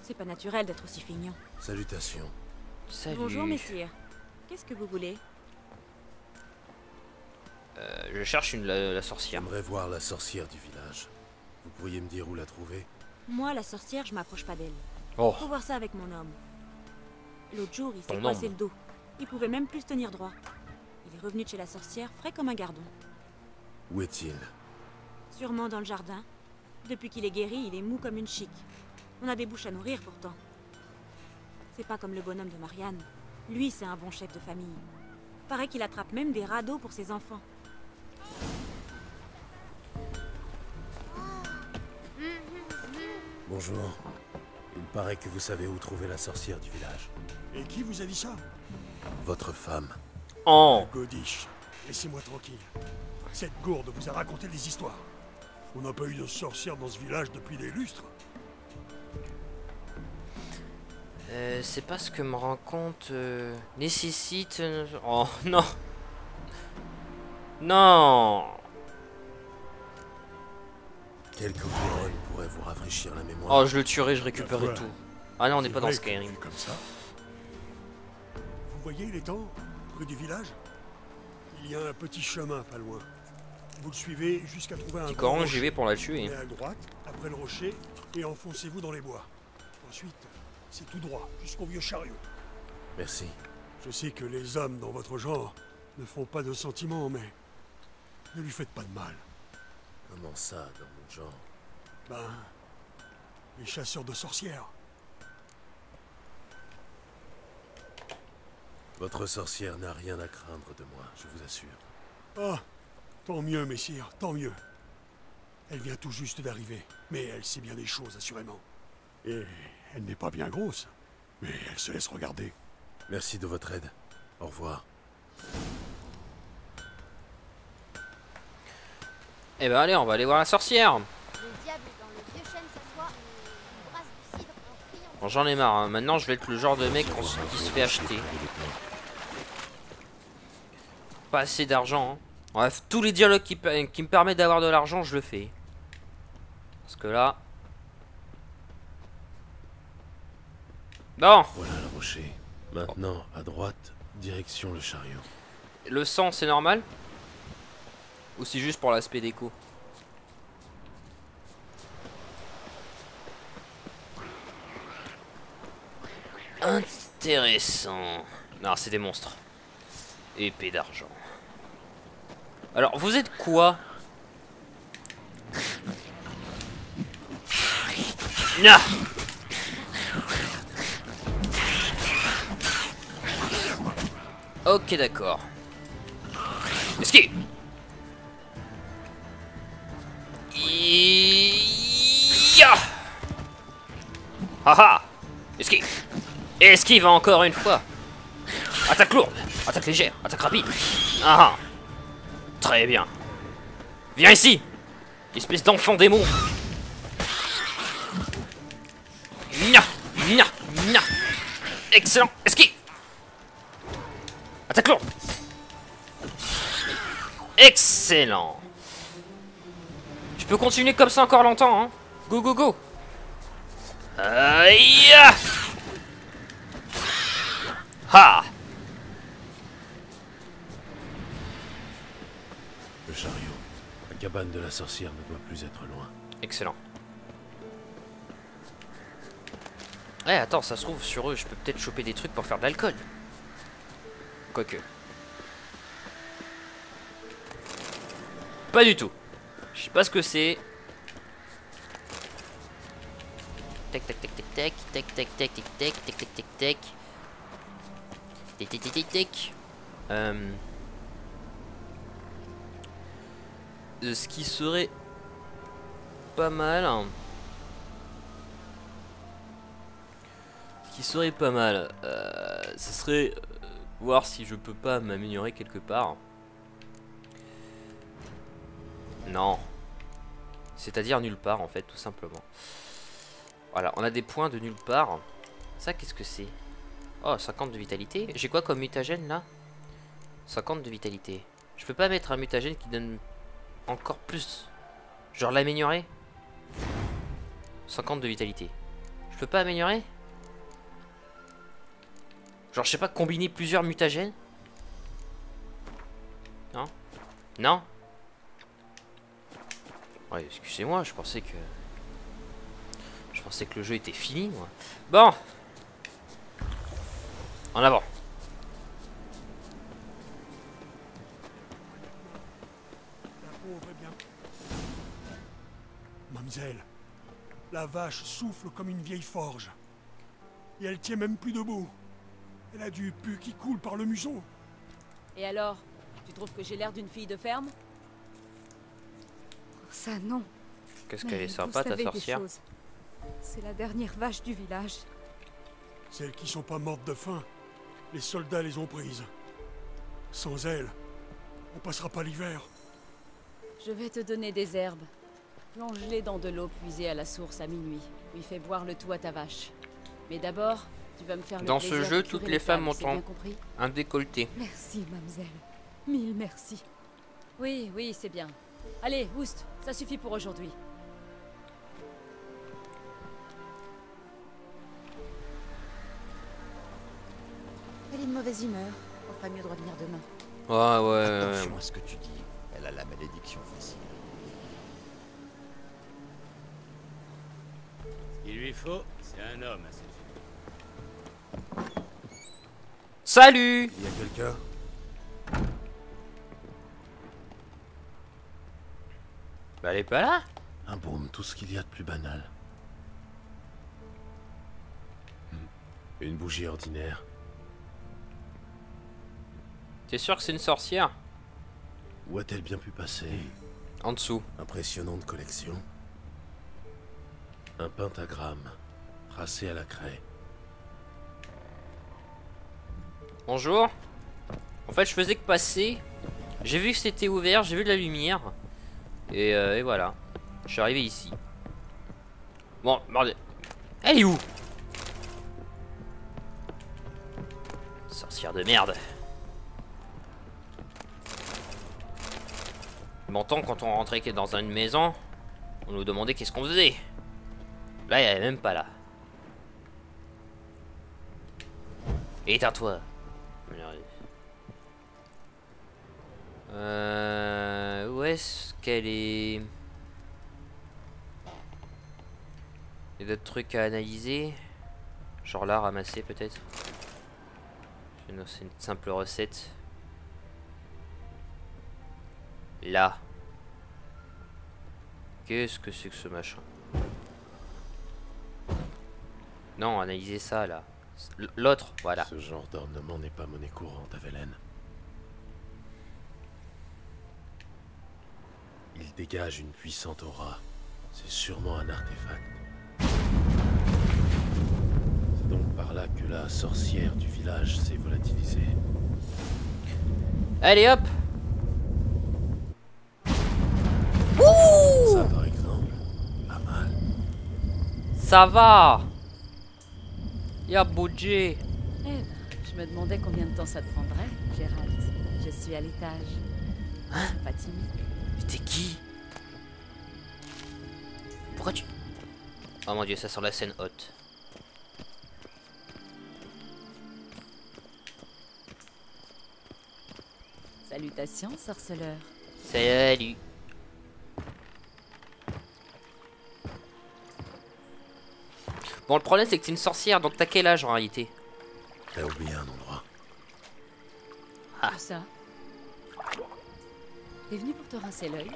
C'est pas naturel d'être aussi feignant. Salutations. Salut. Bonjour messire. Qu'est-ce que vous voulez? Je cherche la sorcière. J'aimerais voir la sorcière du village. Vous pourriez me dire où la trouver? Moi, la sorcière, je m'approche pas d'elle. Oh. Faut voir ça avec mon homme. L'autre jour, il s'est cassé le dos. Il pouvait même plus tenir droit. Il est revenu de chez la sorcière, frais comme un gardon. Où est-il? Sûrement dans le jardin. Depuis qu'il est guéri, il est mou comme une chique. On a des bouches à nourrir pourtant. C'est pas comme le bonhomme de Marianne. Lui, c'est un bon chef de famille. Paraît qu'il attrape même des radeaux pour ses enfants. Bonjour. Il paraît que vous savez où trouver la sorcière du village. Et qui vous a dit ça? Votre femme. Oh Godiche, laissez-moi tranquille. Cette gourde vous a raconté des histoires. On n'a pas eu de sorcière dans ce village depuis des lustres. C'est pas ce que me raconte... nécessite... Oh non. Non. Quelques couronnes pourraient vous rafraîchir la mémoire. Oh, je le tuerai, je récupérerai tout. Ah non, on n'est pas dans Skyrim. Vous voyez les temps, près du village? Il y a un petit chemin pas loin. Vous le suivez jusqu'à trouver un... Petit coran, j'y vais pour la tuer. À droite, après le rocher, et enfoncez-vous dans les bois. Ensuite, c'est tout droit, jusqu'au vieux chariot. Merci. Je sais que les hommes dans votre genre ne font pas de sentiments, mais... ne lui faites pas de mal. Comment ça, dans mon genre? Ben... les chasseurs de sorcières. Votre sorcière n'a rien à craindre de moi, je vous assure. Ah, tant mieux, messire, tant mieux. Elle vient tout juste d'arriver, mais elle sait bien des choses, assurément. Et elle n'est pas bien grosse, mais elle se laisse regarder. Merci de votre aide. Au revoir. Eh ben allez, on va aller voir la sorcière. Bon, j'en ai marre, hein. Maintenant je vais être le genre de mec qui se fait acheter. Pas assez d'argent, hein. Bref, tous les dialogues qui me permettent d'avoir de l'argent, je le fais. Parce que là... Non. Voilà le rocher. Maintenant, à droite, direction le chariot. Le sang, c'est normal? Ou c'est juste pour l'aspect déco? Intéressant. Non, c'est des monstres. Épée d'argent. Alors, vous êtes quoi? Nah. Ok, d'accord. Esquive. Haha. Esquive. Esquive encore une fois. Attaque lourde, attaque légère, attaque rapide. Ah. Très bien. Viens ici, espèce d'enfant démon. Nya, nya, nya. Excellent. Esquive. Attaque lourde. Excellent. Je peux continuer comme ça encore longtemps, hein. Go, go, go. Aïe. Ha. Le chariot. La cabane de la sorcière ne doit plus être loin. Excellent. Ouais, attends, ça se trouve, sur eux, je peux peut-être choper des trucs pour faire de l'alcool. Quoique. Pas du tout. Je sais pas ce que c'est. Tac, tac, tac, tac, tac, tac, tac, tac, tac, tac, tac, tac, tac. Ce qui serait pas mal, hein. Ce serait voir si je peux pas m'améliorer quelque part. Non, c'est-à-dire nulle part en fait, tout simplement. Voilà, on a des points de nulle part. Ça, qu'est-ce que c'est? Oh, 50 de vitalité. J'ai quoi comme mutagène là? 50 de vitalité. Je peux pas mettre un mutagène qui donne encore plus. Genre l'améliorer? 50 de vitalité. Je peux pas améliorer? Genre, je sais pas, combiner plusieurs mutagènes? Non? Non? Ouais, excusez-moi, je pensais que... le jeu était fini, moi. Bon! En avant! Mademoiselle, la vache souffle comme une vieille forge. Et elle tient même plus debout. Elle a du pu qui coule par le museau. Et alors, tu trouves que j'ai l'air d'une fille de ferme? Ça, non. Qu'est-ce qu'elle est sympa, ta sorcière. C'est la dernière vache du village. Celles qui sont pas mortes de faim, les soldats les ont prises. Sans elles, on passera pas l'hiver. Je vais te donner des herbes. Plonge-les dans de l'eau puisée à la source à minuit. Lui fais boire le tout à ta vache. Mais d'abord... Tu vas me faire dans ce jeu, toutes les femmes ont un décolleté. Merci, mademoiselle. Mille merci. Oui, oui, c'est bien. Allez, Oust, ça suffit pour aujourd'hui. Elle est de mauvaise humeur. On fera mieux de revenir demain. Ah ouais. Attention à ce que tu dis. Elle a la malédiction facile. Ce qu'il lui faut, c'est un homme à cette... Salut! Il y a quelqu'un? Bah, elle est pas là? Un baume, tout ce qu'il y a de plus banal. Une bougie ordinaire. T'es sûr que c'est une sorcière? Où a-t-elle bien pu passer? En dessous. Impressionnante collection. Un pentagramme, tracé à la craie. Bonjour. En fait, je faisais que passer. J'ai vu que c'était ouvert, j'ai vu de la lumière. Et voilà. Je suis arrivé ici. Bon, bordel. Elle est où? Sorcière de merde. M'entends, quand on rentrait dans une maison, on nous demandait qu'est-ce qu'on faisait. Là, elle est même pas là. Éteins-toi. Où est-ce qu'elle est? Il y a d'autres trucs à analyser. Genre là, ramasser peut-être. C'est une simple recette. Là. Qu'est-ce que c'est que ce machin? Non, analyser ça là. L'autre, voilà. Ce genre d'ornement n'est pas monnaie courante à Velen. Il dégage une puissante aura. C'est sûrement un artefact. C'est donc par là que la sorcière du village s'est volatilisée. Allez hop! Ouh! Ça par exemple, pas mal. Ça va! Y'a budget. Eh, je me demandais combien de temps ça te prendrait, Gérald. Je suis à l'étage. Hein? Pas timide. Mais t'es qui? Pourquoi tu... Oh mon dieu, ça sent la scène haute. Salutations, sorceleur. Salut. Bon, le problème c'est que t'es une sorcière, donc t'as quel âge en réalité? T'as oublié un endroit. Ah ça. T'es venu pour te rincer l'œil?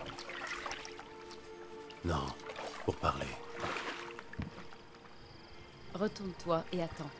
Non, pour parler. Retourne-toi et attends.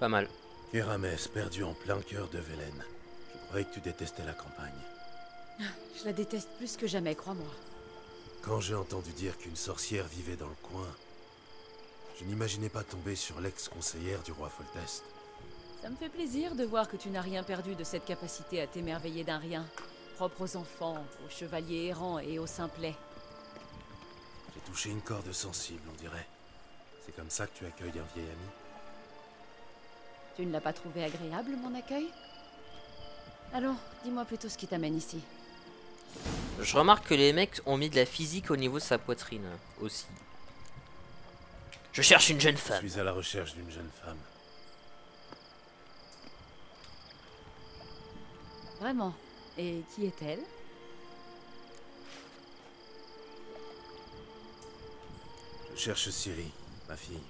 Pas mal. Kéramès, perdu en plein cœur de Velen. Je croyais que tu détestais la campagne. Je la déteste plus que jamais, crois-moi. Quand j'ai entendu dire qu'une sorcière vivait dans le coin, je n'imaginais pas tomber sur l'ex-conseillère du roi Foltest. Ça me fait plaisir de voir que tu n'as rien perdu de cette capacité à t'émerveiller d'un rien, propre aux enfants, aux chevaliers errants et aux simplets. J'ai touché une corde sensible, on dirait. C'est comme ça que tu accueilles un vieil ami? Tu ne l'as pas trouvé agréable, mon accueil? Allons, dis-moi plutôt ce qui t'amène ici. Je remarque que les mecs ont mis de la physique au niveau de sa poitrine, aussi. Je cherche une jeune femme. Je suis à la recherche d'une jeune femme. Vraiment? Et qui est-elle? Je cherche Ciri, ma fille.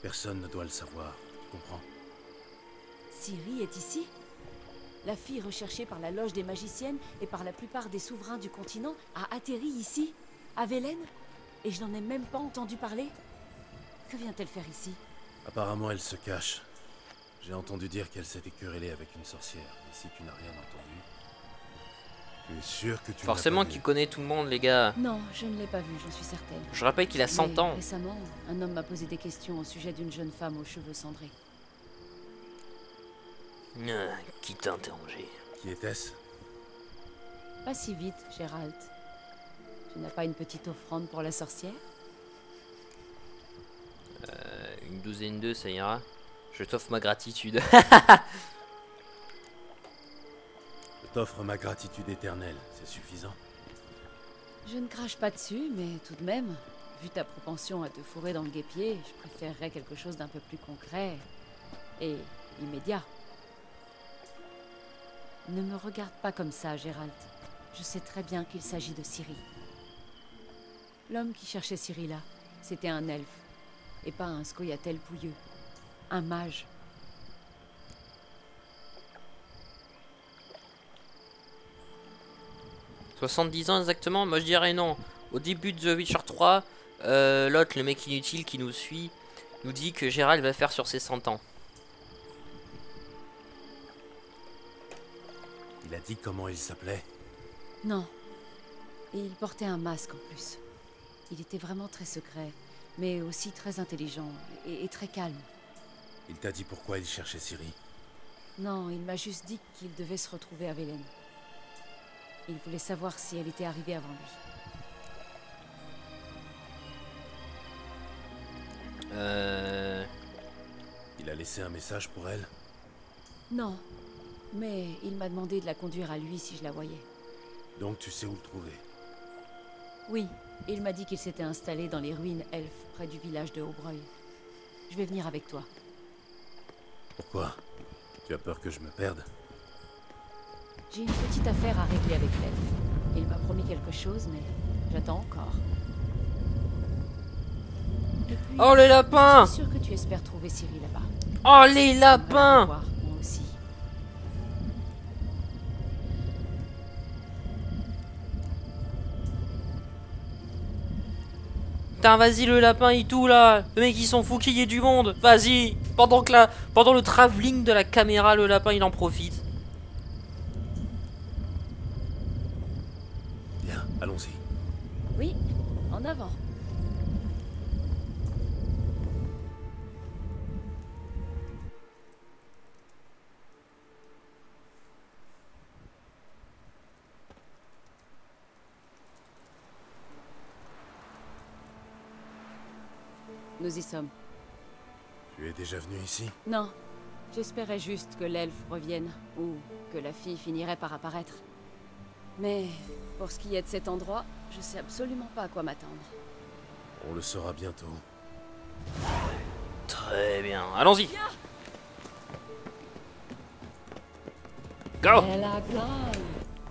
Personne ne doit le savoir, tu comprends? Ciri est ici? La fille recherchée par la loge des magiciennes et par la plupart des souverains du continent a atterri ici, à Velen, et je n'en ai même pas entendu parler. Que vient-elle faire ici? Apparemment, elle se cache. J'ai entendu dire qu'elle s'était querellée avec une sorcière, et si tu n'as rien entendu, tu es sûr que tu... Forcément qu'il connaît tout le monde, les gars. Non, je ne l'ai pas vu, j'en suis certaine. Je rappelle qu'il a 100 ans. Récemment, un homme m'a posé des questions au sujet d'une jeune femme aux cheveux cendrés. Qui t'a interrogé? Qui était-ce? Pas si vite, Gérald. Tu n'as pas une petite offrande pour la sorcière? Une douzaine d'œufs, ça ira. Je t'offre ma gratitude. Je t'offre ma gratitude éternelle, c'est suffisant? Je ne crache pas dessus, mais tout de même, vu ta propension à te fourrer dans le guêpier, je préférerais quelque chose d'un peu plus concret et immédiat. Ne me regarde pas comme ça, Gérald. Je sais très bien qu'il s'agit de Ciri. L'homme qui cherchait Ciri là, c'était un elfe, et pas un scoyatel pouilleux, un mage. « 70 ans exactement? Moi je dirais non. Au début de The Witcher 3, l'autre, le mec inutile qui nous suit, nous dit que Gérald va faire sur ses 100 ans. Il a dit comment il s'appelait? Non. Et il portait un masque en plus. Il était vraiment très secret, mais aussi très intelligent et très calme. Il t'a dit pourquoi il cherchait Ciri? Non, il m'a juste dit qu'il devait se retrouver à Velen. Il voulait savoir si elle était arrivée avant lui. Il a laissé un message pour elle? Non. Mais il m'a demandé de la conduire à lui si je la voyais. Donc tu sais où le trouver? Oui, il m'a dit qu'il s'était installé dans les ruines elfes près du village de Aubreuil. Je vais venir avec toi. Pourquoi? Tu as peur que je me perde? J'ai une petite affaire à régler avec l'elfe. Il m'a promis quelque chose, mais j'attends encore. Depuis, oh les lapins! Je suis sûre que tu espères trouver Ciri là-bas. Oh les lapins! Putain, vas-y, le lapin et tout là. Le mec, ils sont fous qu'il y ait du monde. Vas-y, pendant le travelling de la caméra, le lapin il en profite. Bien, allons-y. Oui, en avant. Nous y sommes. Tu es déjà venu ici? Non. J'espérais juste que l'elfe revienne, ou que la fille finirait par apparaître. Mais pour ce qui est de cet endroit, je sais absolument pas à quoi m'attendre. On le saura bientôt. Très bien, allons-y. Go.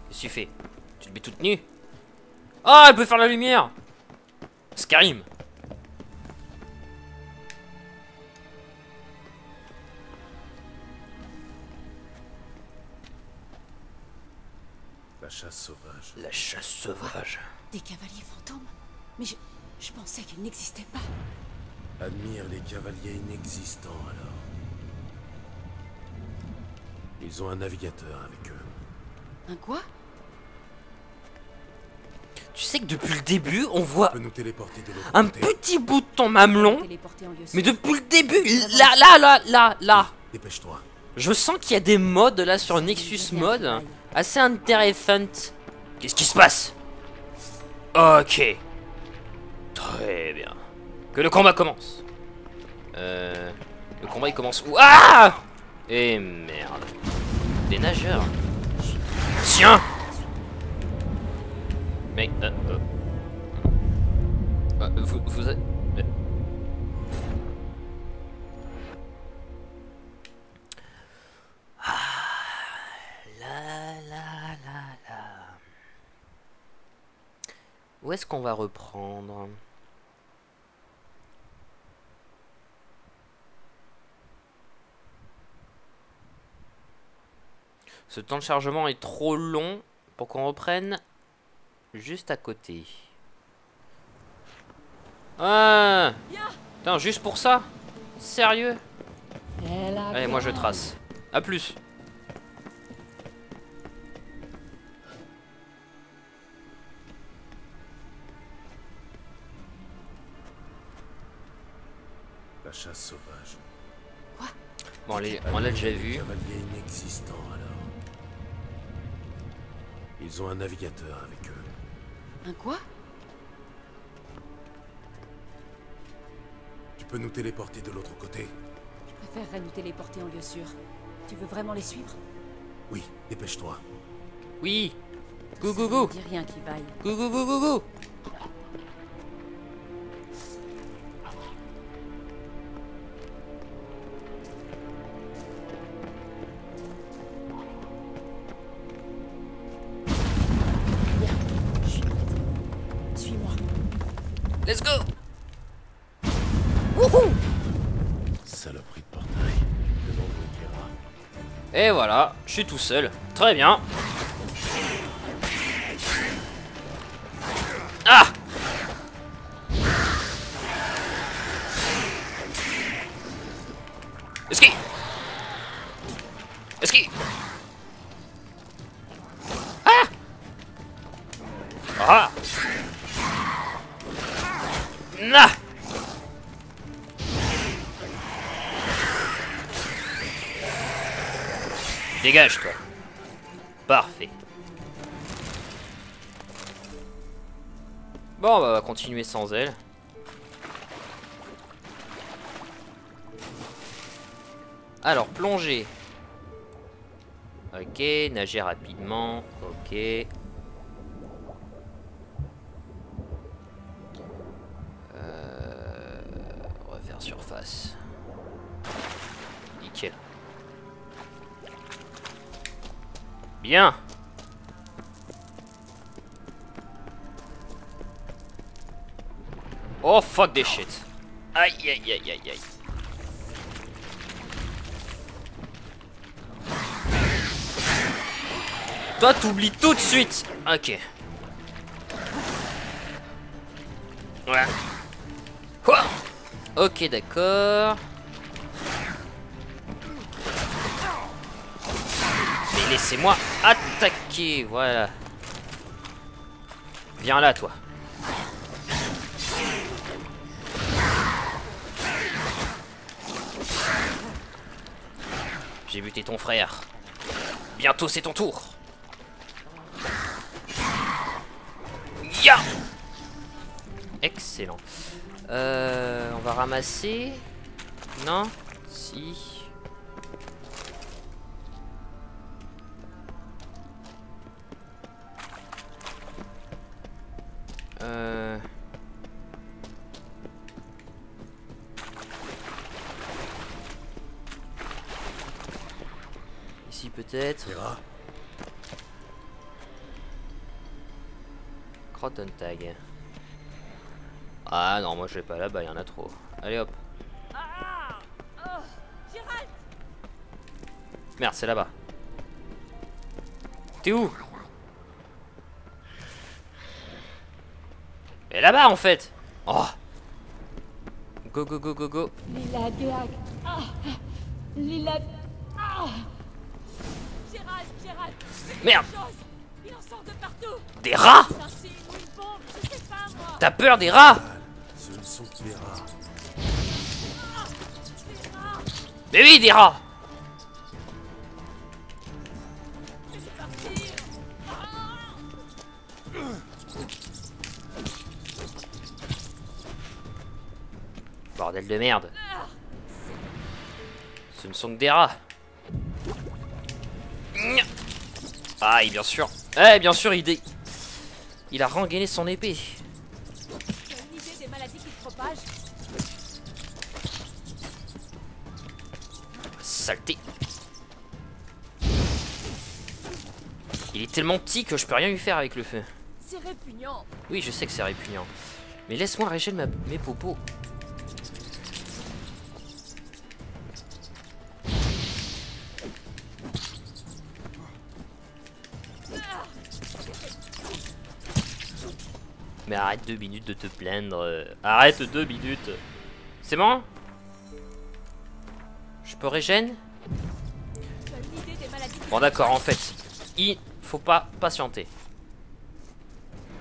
Il suffit. Tu te mets toute nue. Ah, elle peut faire la lumière. Skyrim. La chasse sauvage. La chasse sauvage. Des cavaliers fantômes? Mais je pensais qu'ils n'existaient pas. Admire les cavaliers inexistants, alors. Ils ont un navigateur avec eux. Un quoi? Tu sais que depuis le début, on voit on peut nous téléporter de l'autre côté. Petit bout de ton mamelon. Mais depuis le début, là. Dépêche-toi. Je sens qu'il y a des mods là sur Nexus Mod assez intéressant. Qu'est-ce qui se passe? Ok. Très bien. Que le combat commence. Le combat il commence où? Ah! Et merde. Des nageurs. Tiens. Mec, vous êtes... Ah, Où est-ce qu'on va reprendre? Ce temps de chargement est trop long pour qu'on reprenne juste à côté. Ah, putain, juste pour ça? Sérieux? Allez, moi je trace. A plus. La chasse sauvage. Quoi? Bon, allez, on l'a déjà vu. Cavalier inexistant, alors. Ils ont un navigateur avec eux. Un quoi? Tu peux nous téléporter de l'autre côté? Je préférerais nous téléporter en lieu sûr. Tu veux vraiment les suivre? Oui, dépêche-toi. Oui. Go go go. Dis rien qui vaille. Go go go go go. Let's go! Wouhou! Saloperie de portail devant le Kera. Et voilà, je suis tout seul. Très bien. Ah! Esquive! Esquive! Ah! Ah! Nah. Dégage toi. Parfait. Bon bah, on va continuer sans elle. Alors plongée. Ok, nager rapidement. Ok. Surface. Nickel. Bien. Oh fuck des shit. Aïe aïe aïe aïe aïe. Toi t'oublies tout de suite. Ok. Ouais. Quoi? Ok, d'accord. Mais laissez-moi attaquer, voilà. Viens là, toi. J'ai buté ton frère. Bientôt, c'est ton tour. Ya! Excellent. On va ramasser. Non? Si. Ici peut-être. Croton tag. Ah non, moi je vais pas là-bas, il y en a trop. Allez hop. Merde, c'est là-bas. T'es où? Mais là-bas en fait. Oh. Go go go go go. Lila. Gérald. Merde. Il en sort de partout. Des rats. T'as peur des rats? Ce ne sont que des rats. Mais oui, des rats. Bordel de merde. Ce ne sont que des rats. Aïe, bien sûr. Eh, bien sûr, il a rengainé son épée. Une idée des maladies qui se propagent. Saleté. Il est tellement petit que je peux rien lui faire avec le feu. C'est répugnant. Oui, je sais que c'est répugnant. Mais laisse-moi arracher mes popos. Mais arrête 2 minutes de te plaindre. Arrête 2 minutes. C'est bon? Je peux régène? Bon d'accord, en fait, il faut pas patienter.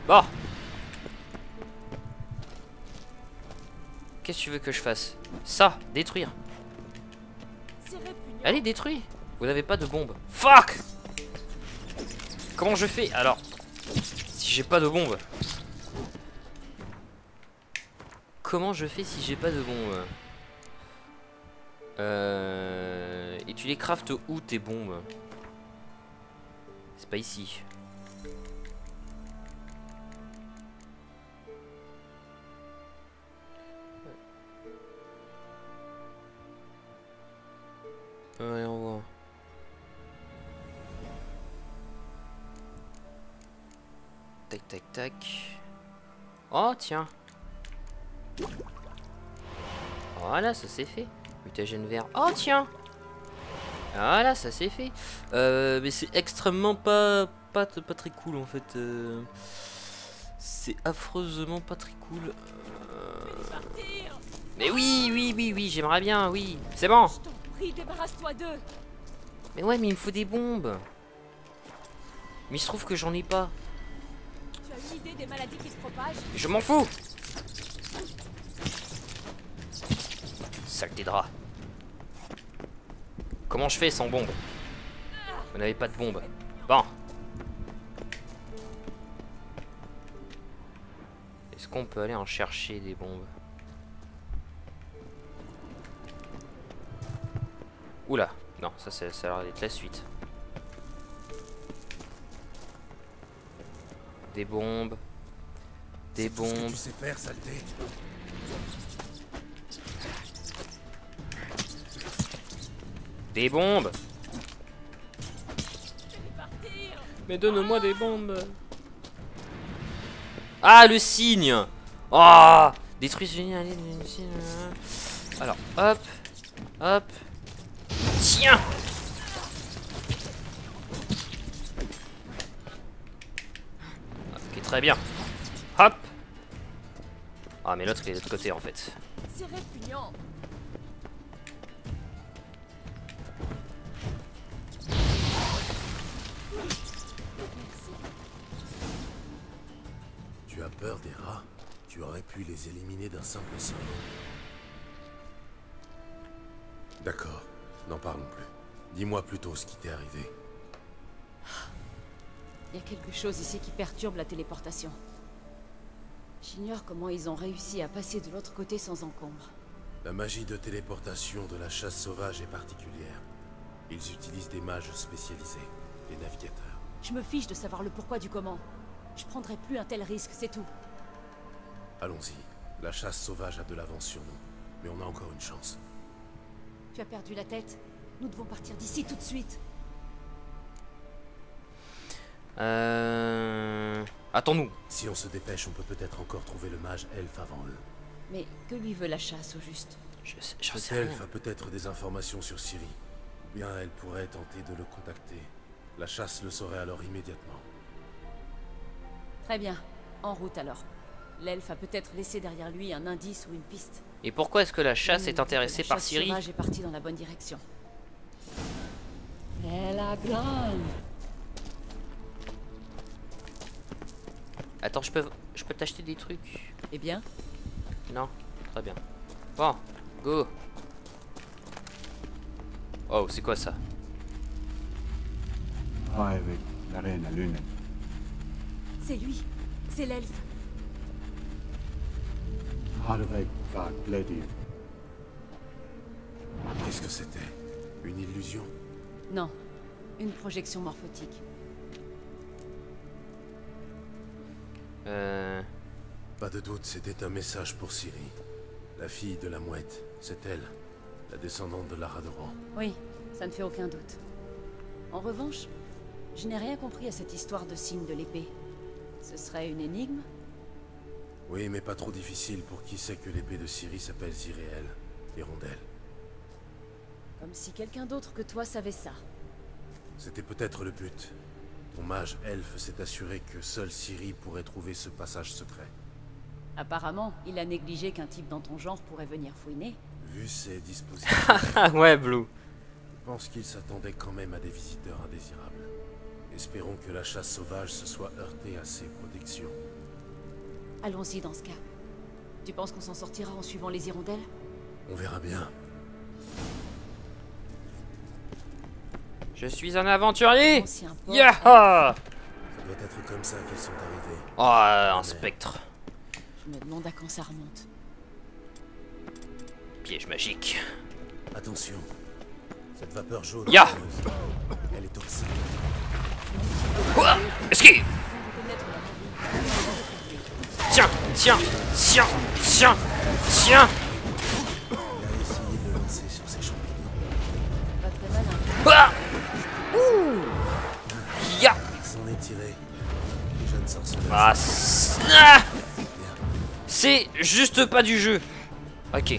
Bon. Qu'est-ce que tu veux que je fasse? Ça, détruire. Allez, détruis. Vous n'avez pas de bombe. Fuck! Comment je fais? Alors, si j'ai pas de bombe... Comment je fais si j'ai pas de bombes? Et tu les craftes où tes bombes? C'est pas ici. Ouais, on voit. Tac tac tac. Oh tiens. Voilà, ça c'est fait. Mutagène vert. Oh tiens. Voilà, ça c'est fait. Mais c'est extrêmement pas très cool en fait. C'est affreusement pas très cool. Mais oui, j'aimerais bien, oui. C'est bon. Je t'en prie, débarrasse-toi d'eux. Mais ouais, mais il me faut des bombes. Mais il se trouve que j'en ai pas. Tu as une idée des maladies qui se propagent? Je m'en fous. Saleté de rat. Comment je fais sans bombe? Vous n'avez pas de bombe. Bon. Est-ce qu'on peut aller en chercher des bombes? Oula. Non, ça a l'air d'être la suite. Des bombes. Des bombes. C'est tout ce que tu sais faire, saleté. Des bombes. Mais donne-moi des bombes. Ah, le cygne. Oh, détruis une alliée d'une cygne. Alors, hop. Hop. Tiens. Ok, très bien. Hop. Ah, mais l'autre, il est de l'autre côté, en fait. C'est répugnant. Tu as peur des rats? Tu aurais pu les éliminer d'un simple sort. D'accord, n'en parlons plus. Dis-moi plutôt ce qui t'est arrivé. Il y a quelque chose ici qui perturbe la téléportation. J'ignore comment ils ont réussi à passer de l'autre côté sans encombre. La magie de téléportation de la chasse sauvage est particulière. Ils utilisent des mages spécialisés, les navigateurs. Je me fiche de savoir le pourquoi du comment. Je prendrai plus un tel risque, c'est tout. Allons-y. La chasse sauvage a de l'avance sur nous. Mais on a encore une chance. Tu as perdu la tête? Nous devons partir d'ici tout de suite. Attends-nous. Si on se dépêche, on peut peut-être encore trouver le mage elfe avant eux. Mais que lui veut la chasse au juste? Cette elfe a peut-être des informations sur Ciri. Ou bien elle pourrait tenter de le contacter. La chasse le saurait alors immédiatement. Très bien. En route alors. L'elfe a peut-être laissé derrière lui un indice ou une piste. Et pourquoi est-ce que la chasse est intéressée par Ciri? Le mage est parti dans la bonne direction. Elle a grande. Attends, je peux t'acheter des trucs. Eh bien? Non, très bien. Bon, go. Oh, c'est quoi ça? C'est lui, c'est l'elfe. Qu'est-ce que c'était? Une illusion? Non, une projection morphotique. Pas de doute, c'était un message pour Ciri. La fille de la mouette, c'est elle, la descendante de Lara Dorren. Oui, ça ne fait aucun doute. En revanche, je n'ai rien compris à cette histoire de signe de l'épée. Ce serait une énigme? Oui, mais pas trop difficile pour qui sait que l'épée de Ciri s'appelle Ziréel, l'hirondelle. Comme si quelqu'un d'autre que toi savait ça. C'était peut-être le but. Ton mage elfe s'est assuré que seul Ciri pourrait trouver ce passage secret. Apparemment, il a négligé qu'un type dans ton genre pourrait venir fouiner. Vu ses dispositifs... ouais, Blue. Je pense qu'il s'attendait quand même à des visiteurs indésirables. Espérons que la chasse sauvage se soit heurtée à ses protections. Allons-y dans ce cas. Tu penses qu'on s'en sortira en suivant les hirondelles? On verra bien. Je suis un aventurier. Yeah. Ça doit être comme ça qu'ils sont arrivés. Oh, un spectre. Je me demande à quand ça remonte. Piège magique. Attention. Cette vapeur jaune. Yeah. Elle est toxique. Quoi? Esquive. Tiens, tiens, tiens, tiens, tiens. Il a essayé de lancer sur ses champignons. Pas très malin. Ah. Ouh. Ya. Il s'en est tiré. Les jeunes sorceleurs. Ah. Ah. C'est juste pas du jeu. Ok.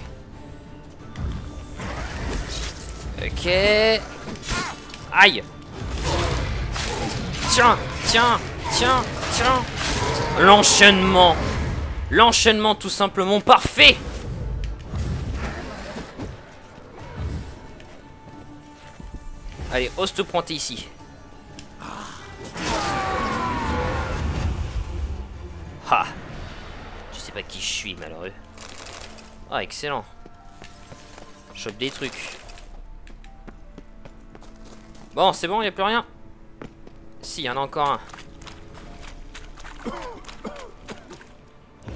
Ok. Aïe. Tiens, tiens, tiens, tiens. L'enchaînement. L'enchaînement tout simplement parfait. Allez, ose te pointer ici. Ah. Je sais pas qui je suis, malheureux. Ah, excellent. Chope des trucs. Bon, c'est bon, il n'y a plus rien. Si, il y en a encore un.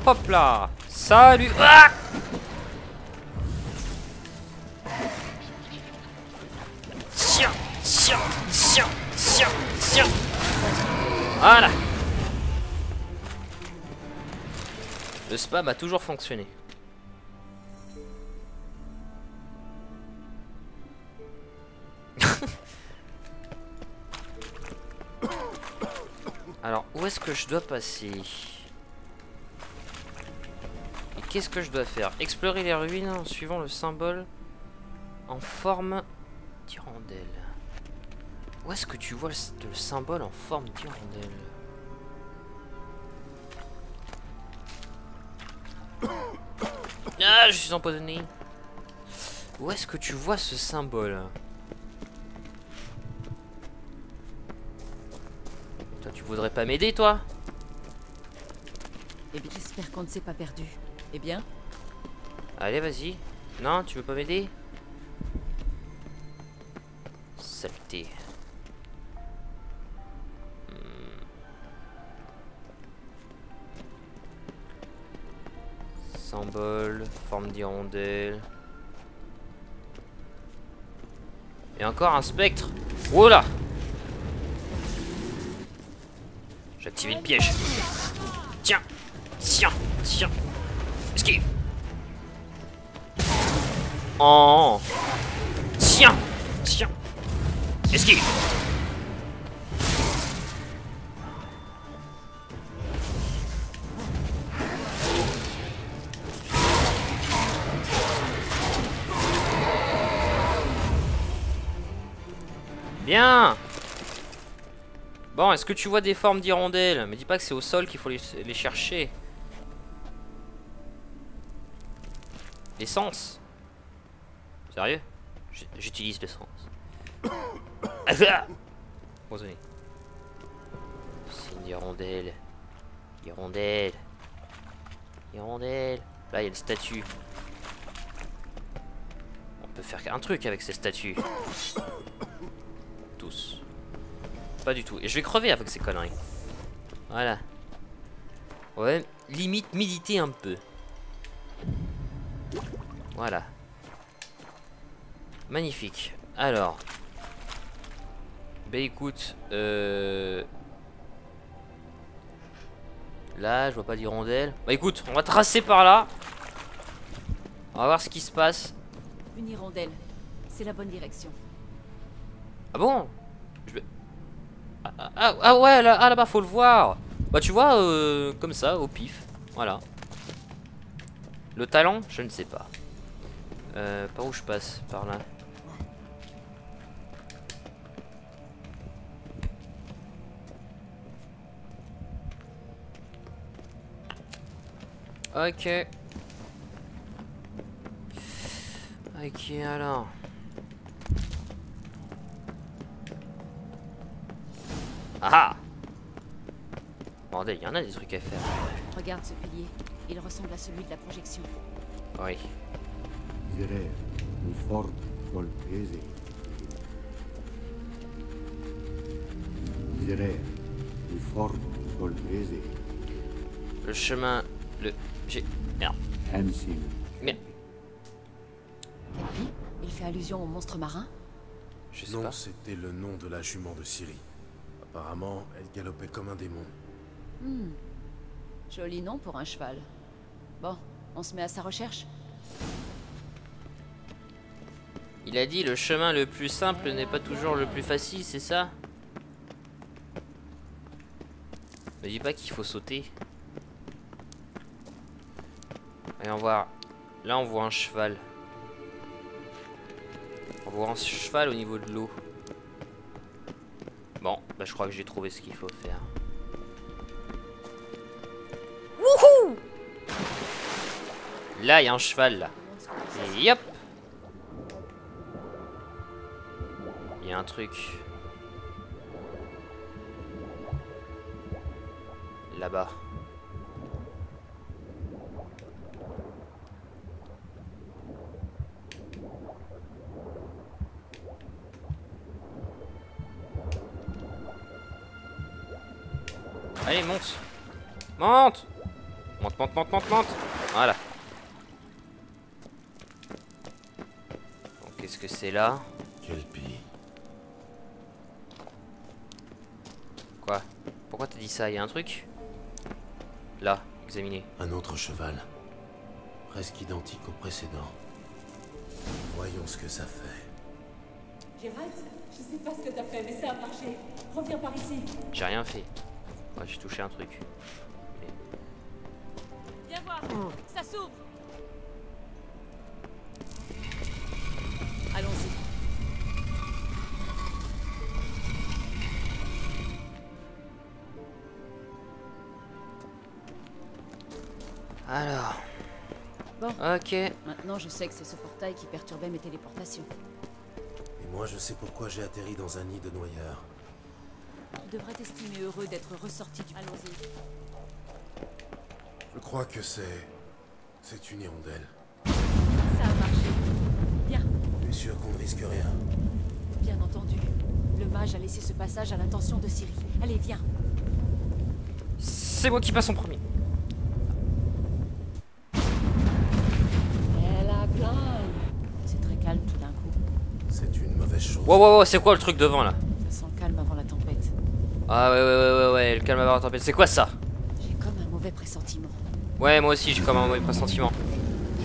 Hop là. Salut. Ah. Tiens, tiens, tiens, tiens, tiens. Voilà. Le spam a toujours fonctionné. Alors, où est-ce que je dois passer? Et qu'est-ce que je dois faire? Explorer les ruines en suivant le symbole en forme d'hirondelle. Où est-ce que tu vois le symbole en forme d'hirondelle? Ah, je suis empoisonné. Où est-ce que tu vois ce symbole? Toi, tu voudrais pas m'aider, toi? Eh bien, j'espère qu'on ne s'est pas perdu. Eh bien? Allez, vas-y. Non, tu veux pas m'aider? Saleté. Symbole, forme d'hirondelle. Et encore un spectre. Voilà. J'active le piège. Tiens, tiens, tiens, Esquive. Oh. Tiens. Tiens. Esquive. Bien. Bon, est-ce que tu vois des formes d'hirondelles? Mais dis pas que c'est au sol qu'il faut les chercher. L'essence? Sérieux? J'utilise l'essence. Désolé. C'est une hirondelle. Hirondelle. Hirondelle. Là, il y a une statue. On peut faire un truc avec ces statues. Tous. Pas du tout. Et je vais crever avec ces conneries. Voilà. Ouais. Limite méditer un peu. Voilà. Magnifique. Alors. Bah écoute. Là, je vois pas d'hirondelle. Bah écoute, on va tracer par là. On va voir ce qui se passe. Une hirondelle. C'est la bonne direction. Ah bon? Je vais... Ah ouais, là-bas faut le voir. Bah tu vois, comme ça, au pif. Voilà. Le talent, je ne sais pas. Par où je passe? Par là. Ok. Ok, alors... Ah ah! Bordel, il y en a des trucs à faire. Regarde ce pilier, il ressemble à celui de la projection. Oui. Le chemin. Le. J'ai. Merde. Merde. Il fait allusion au monstre marin? Je sais pas. Non, c'était le nom de la jument de Ciri. Apparemment, elle galopait comme un démon. Hmm. Joli nom pour un cheval. Bon, on se met à sa recherche. Il a dit le chemin le plus simple n'est pas toujours le plus facile, c'est ça? Ne dis pas qu'il faut sauter. Allez, on voit. Là, on voit un cheval. On voit un cheval au niveau de l'eau. Bon, bah je crois que j'ai trouvé ce qu'il faut faire. Wouhou! Là, il y a un cheval, là. Yep! Il y a un truc. Là-bas. Allez, monte. Monte. Monte, monte, monte, monte, monte. Voilà. Donc, qu'est-ce que c'est là? Quel pays. Quoi? Pourquoi t'as dit ça? Il y a un truc? Là, examinez. Un autre cheval. Presque identique au précédent. Voyons ce que ça fait. Gérald, je sais pas ce que t'as fait, mais ça a marché. Reviens par ici. J'ai rien fait. Ouais, j'ai touché un truc. Viens voir, ça s'ouvre. Allons-y. Alors. Bon. Ok. Maintenant, je sais que c'est ce portail qui perturbait mes téléportations. Et moi, je sais pourquoi j'ai atterri dans un nid de noyeurs. Tu devrais t'estimer heureux d'être ressorti du... Allons-y. Je crois que c'est... C'est une hirondelle. Ça a marché. Bien. Tu es sûr qu'on ne risque rien? Bien entendu. Le mage a laissé ce passage à l'intention de Ciri. Allez, viens. C'est moi qui passe en premier. Elle a plein. C'est très calme tout d'un coup. C'est une mauvaise chose. Wow, wow, wow, c'est quoi le truc devant là? Ça sent le calme avant la tempête. Ah ouais, le calme avant la tempête. C'est quoi ça? J'ai comme un mauvais pressentiment. Ouais, moi aussi j'ai comme un mauvais pressentiment.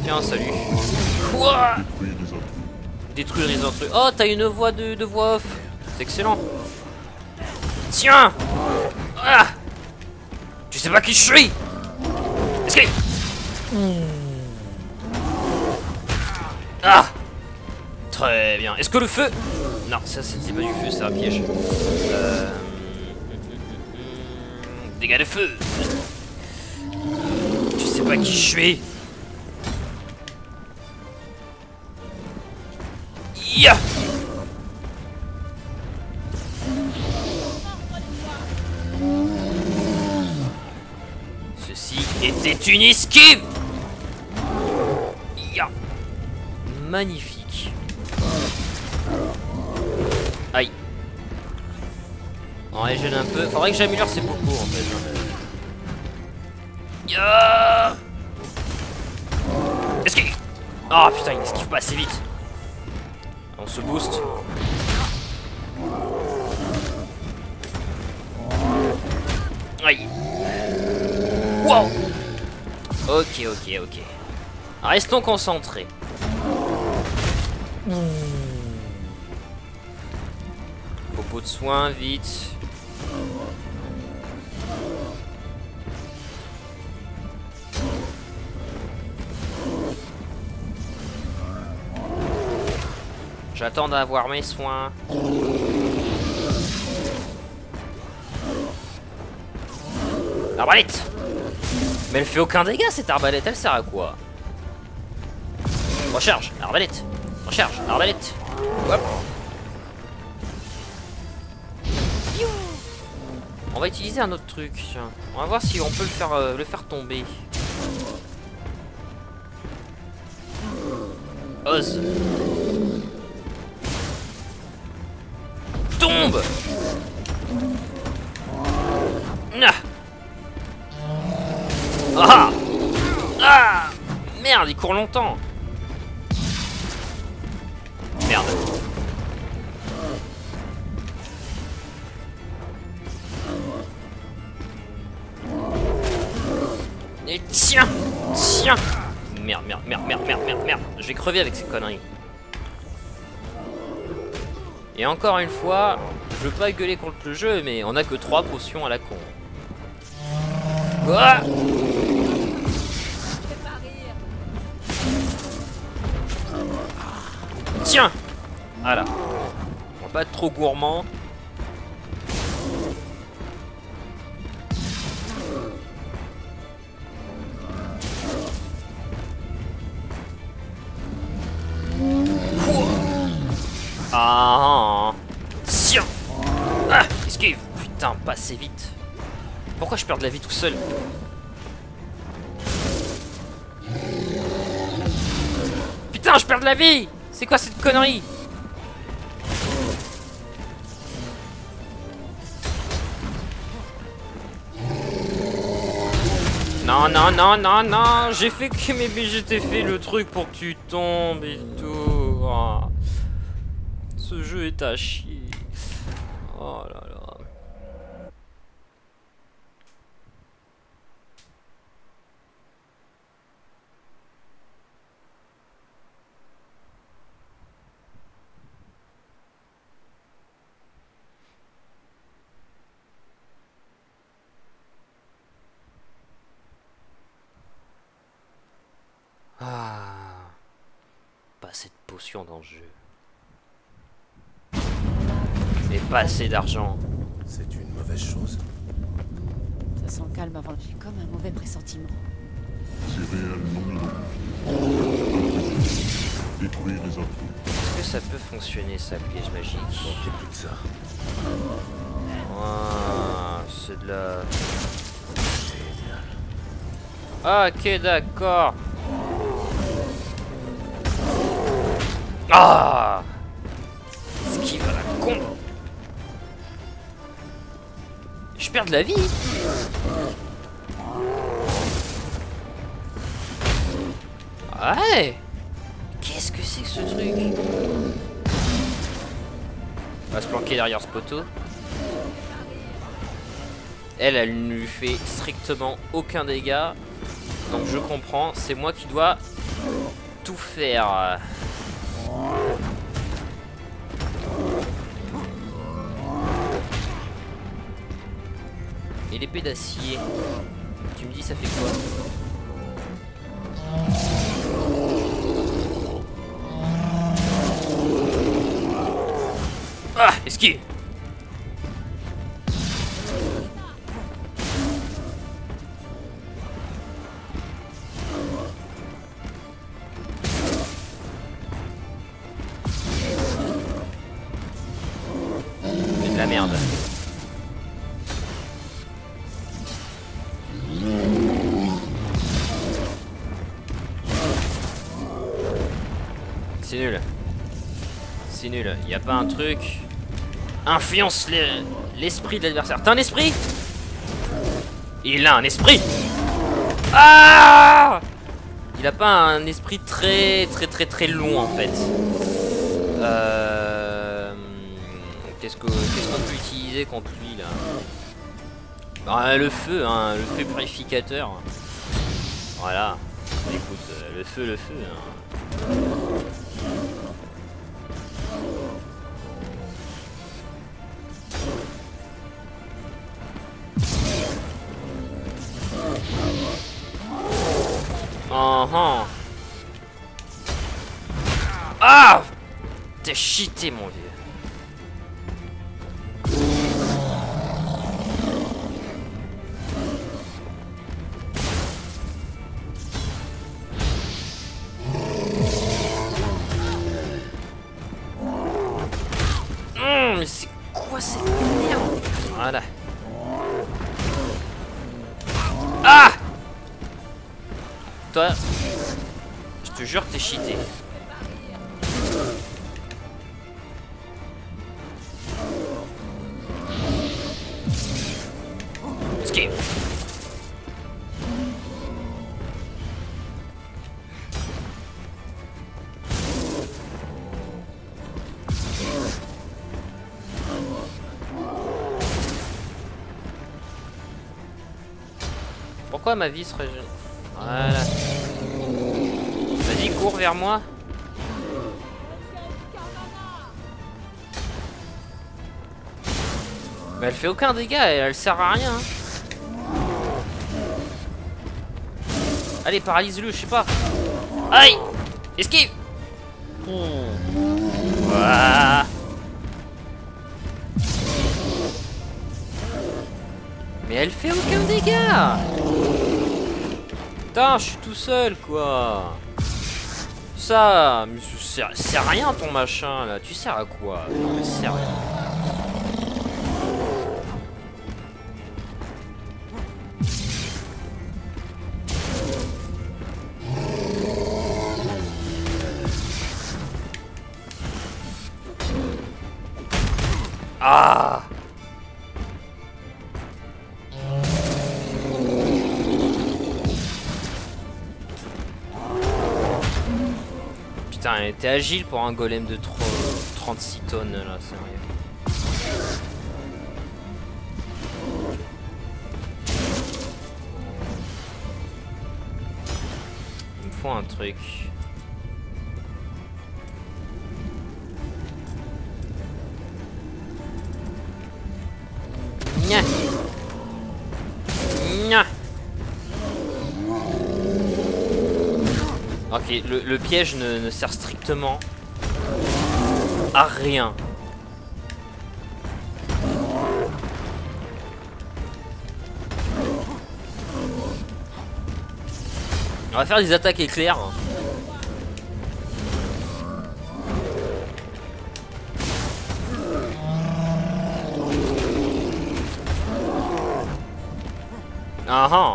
Tiens, salut. Quoi? Détruire les intrus. Oh, t'as une voix de voix off. C'est excellent. Tiens, ah, tu sais pas qui je suis. Escape. Ah, très bien. Est-ce que le feu? Non, ça c'était pas du feu, c'est un piège. Dégâts de feu. Tu sais pas qui je suis. Yeah. Ceci était une esquive. Yeah. Magnifique. Aïe. On régène un peu. Faudrait que j'améliore ces boucles en fait. Yeah. Esquive. Ah, putain, il esquive pas assez vite. On se booste. Aïe. Wow. Ok, ok, ok. Restons concentrés. Popo de soin, vite. J'attends d'avoir mes soins. Arbalète! Mais elle fait aucun dégât cette arbalète, elle sert à quoi? Recharge, arbalète! Recharge, arbalète! Hop. On va utiliser un autre truc. On va voir si on peut le faire tomber. Ose! Tombe. Ah. Ah. Merde, il court longtemps. Merde. Et tiens. Tiens. Merde, merde, merde, merde, merde, merde, merde. Je vais crever avec ces conneries. Et encore une fois, je veux pas gueuler contre le jeu, mais on a que 3 potions à la con. Ah, tiens. Voilà. On va pas être trop gourmand. Ah, tiens. Ah, esquive. Putain, pas assez vite. Pourquoi je perds de la vie tout seul? Putain, je perds de la vie. C'est quoi cette connerie? Non, non, non, non, non. J'ai fait que mes BGT fait le truc pour que tu tombes et tout. Oh. Ce jeu est à chier. Oh là là. Ah. Pas cette potion dans le jeu. Et pas assez d'argent. C'est une mauvaise chose. Ça sent calme avant. J'ai comme un mauvais pressentiment. Détruire les autres. Est-ce que ça peut fonctionner, ça, piège magique? Non, j'ai plus de ça. Ah, c'est de la. Ah, ok, d'accord. Ah, esquive à la con. Je perds de la vie. Ouais. Qu'est-ce que c'est que ce truc? On va se planquer derrière ce poteau. Elle ne lui fait strictement aucun dégât. Donc je comprends, c'est moi qui dois tout faire. Et l'épée d'acier, tu me dis ça fait quoi? Ah, esquive. C'est de la merde. C'est nul. C'est nul. Y a pas un truc. Influence l'esprit de l'adversaire. T'as un esprit? Il a un esprit. Ah! Il a pas un esprit très long en fait. Qu'est-ce qu'on peut utiliser contre lui là? Bah, le feu, hein, le feu purificateur. Voilà. Écoute, le feu, hein. Ah, t'es cheaté mon vieux. Mais c'est quoi cette merde? Voilà. Ah, toi, je te jure que t'es cheaté. Pourquoi ma vie se régène? Voilà. Vas-y, cours vers moi. Mais elle fait aucun dégât, elle sert à rien. Allez, paralyse-le, je sais pas. Aïe! Esquive! Ouah. Mais elle fait aucun dégât! Putain, je suis tout seul quoi! Ça, mais c'est rien ton machin là, tu sers à quoi? Non, mais c'est rien. Ah! Putain, elle était agile pour un golem de 36 tonnes là, sérieux. Il me faut un truc. Nya. Nya. Ok, le piège ne sert strictement à rien. On va faire des attaques éclairs. Ah,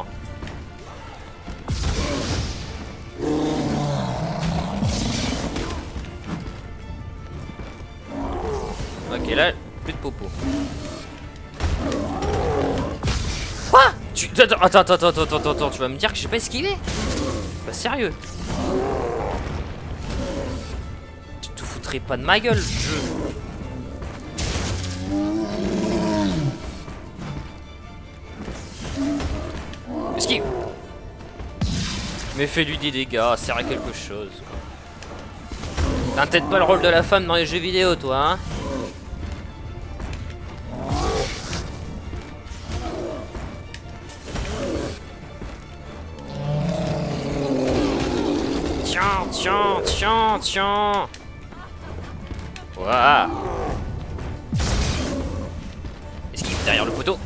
ok, là, plus de popo. Quoi? Attends, tu vas me dire que j'ai pas esquivé? Bah sérieux. Tu te foutrais pas de ma gueule, le jeu. Mais fais-lui des dégâts, sert à quelque chose. T'as peut-être pas le rôle de la femme dans les jeux vidéo, toi, hein? Tiens, tiens, tiens, tiens. Ouah. Esquive derrière le poteau.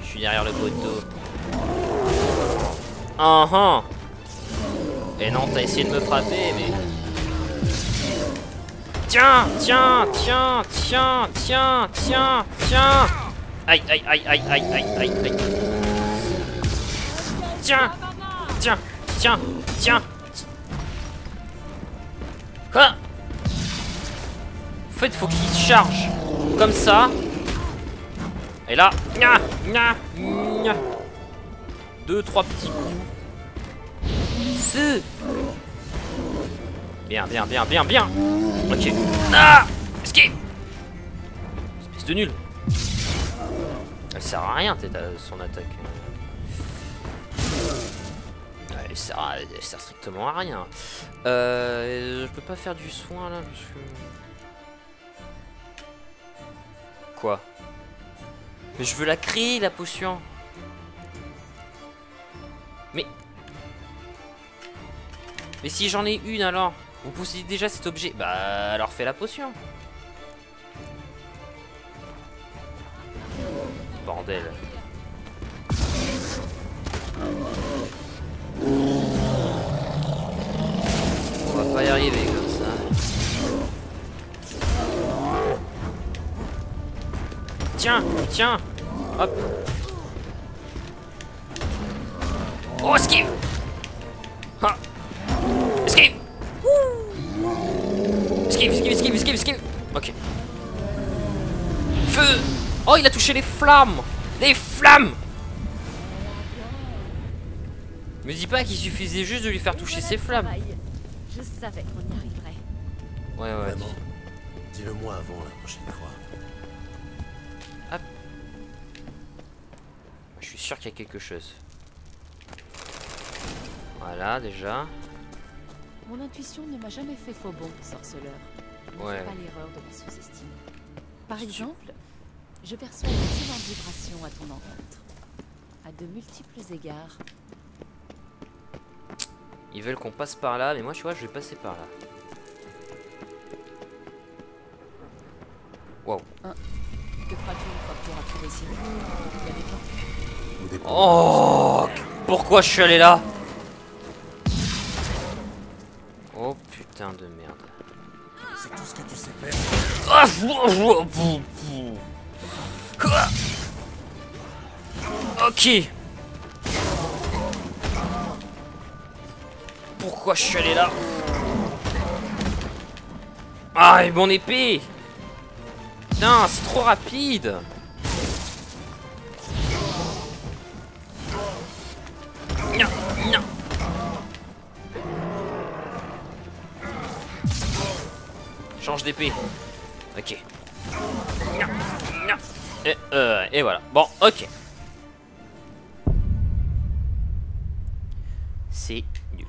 Je suis derrière le poteau. Ah ah. Et non, t'as essayé de me frapper, mais... Tiens, tiens, tiens, tiens, tiens, tiens, tiens. Aïe, aïe, aïe, aïe, aïe, aïe, aïe, aïe. Tiens, tiens, tiens, tiens. Quoi? En fait, faut qu'il charge comme ça. Et là, gna, gna, gna. 2, 3 petits coups. Feu. Bien, bien, bien, bien, bien. Ok. Ah, esquive. Espèce de nul. Elle sert à rien, son attaque. Elle sert strictement à rien. Je peux pas faire du soin là, parce que... Quoi? Mais je veux la créer, la potion. Mais si j'en ai une alors? Vous possédez déjà cet objet? Bah alors fais la potion. Bordel. On va pas y arriver comme ça. Tiens, tiens. Hop. Oh, esquive. Ha. Esquive. Esquive, esquive, esquive, esquive, esquive. Ok. Feu. Oh, il a touché les flammes. Les flammes. Me dis pas qu'il suffisait juste de lui faire toucher ses flammes. Je savais qu'on y arriverait. Ouais, ouais. Dis-le-moi avant la prochaine fois. Hop. Je suis sûr qu'il y a quelque chose. Voilà, déjà. Mon intuition ne m'a jamais fait faux bon, sorceleur. Ne fais pas l'erreur de la sous-estimer. Par exemple, je perçois une excellente vibration à ton encontre. À de multiples égards. Ils veulent qu'on passe par là, mais moi, tu vois, je vais passer par là. Wow. Que feras-tu une fois que tu auras trouvé ici? Oh, pourquoi je suis allé là? Oh putain de merde. C'est tout ce que tu sais faire. Ah, ok. Pourquoi je suis allé là? Ah, et mon épée. Putain, c'est trop rapide. Nya, nya. Change d'épée. Ok. Et voilà. Bon, ok. C'est nul.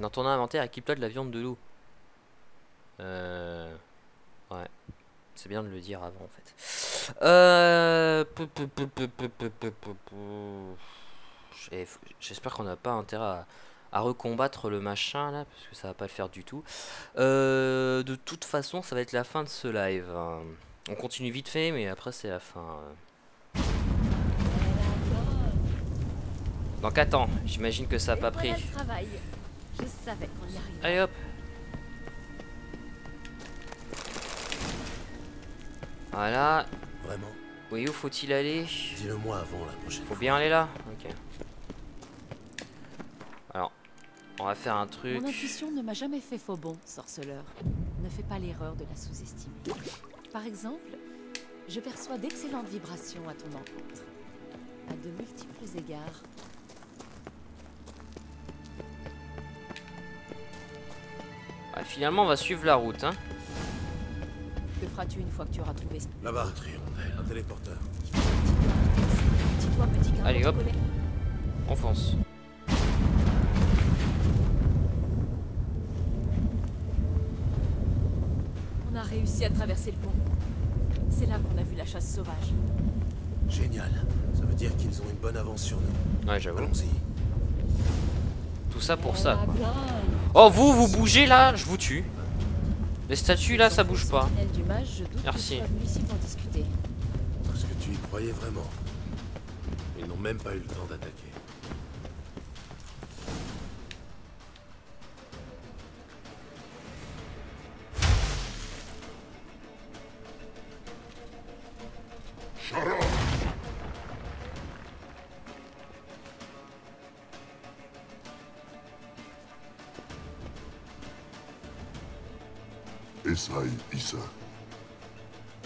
Dans ton inventaire, équipe-toi de la viande de loup. Ouais. C'est bien de le dire avant, en fait. J'espère qu'on n'a pas intérêt à recombattre le machin là, parce que ça va pas le faire du tout. De toute façon, ça va être la fin de ce live. On continue vite fait, mais après c'est la fin. Donc attends, j'imagine que ça a pas pris. Allez hop. Voilà. Vraiment. Oui, où faut-il aller? Dis-le-moi avant la prochaine. Faut bien aller là. Ok. On va faire un truc. Mon intuition ne m'a jamais fait faux bon, sorceleur. Ne fais pas l'erreur de la sous-estimer. Par exemple, je perçois d'excellentes vibrations à ton encontre. À de multiples égards. Ouais, finalement on va suivre la route, hein. Que feras-tu une fois que tu auras trouvé ça? Là-bas, un téléporteur. Allez hop, on fonce. On a réussi à traverser le pont. C'est là qu'on a vu la chasse sauvage. Génial, ça veut dire qu'ils ont une bonne avance sur nous. Ouais, j'avoue. Allons-y. Tout ça pour ça, quoi. Oh, vous bougez là, je vous tue. Les statues là, ça bouge pas. Merci. Est-ce que tu y croyais vraiment? Ils n'ont même pas eu le temps d'attaquer. Esai Issa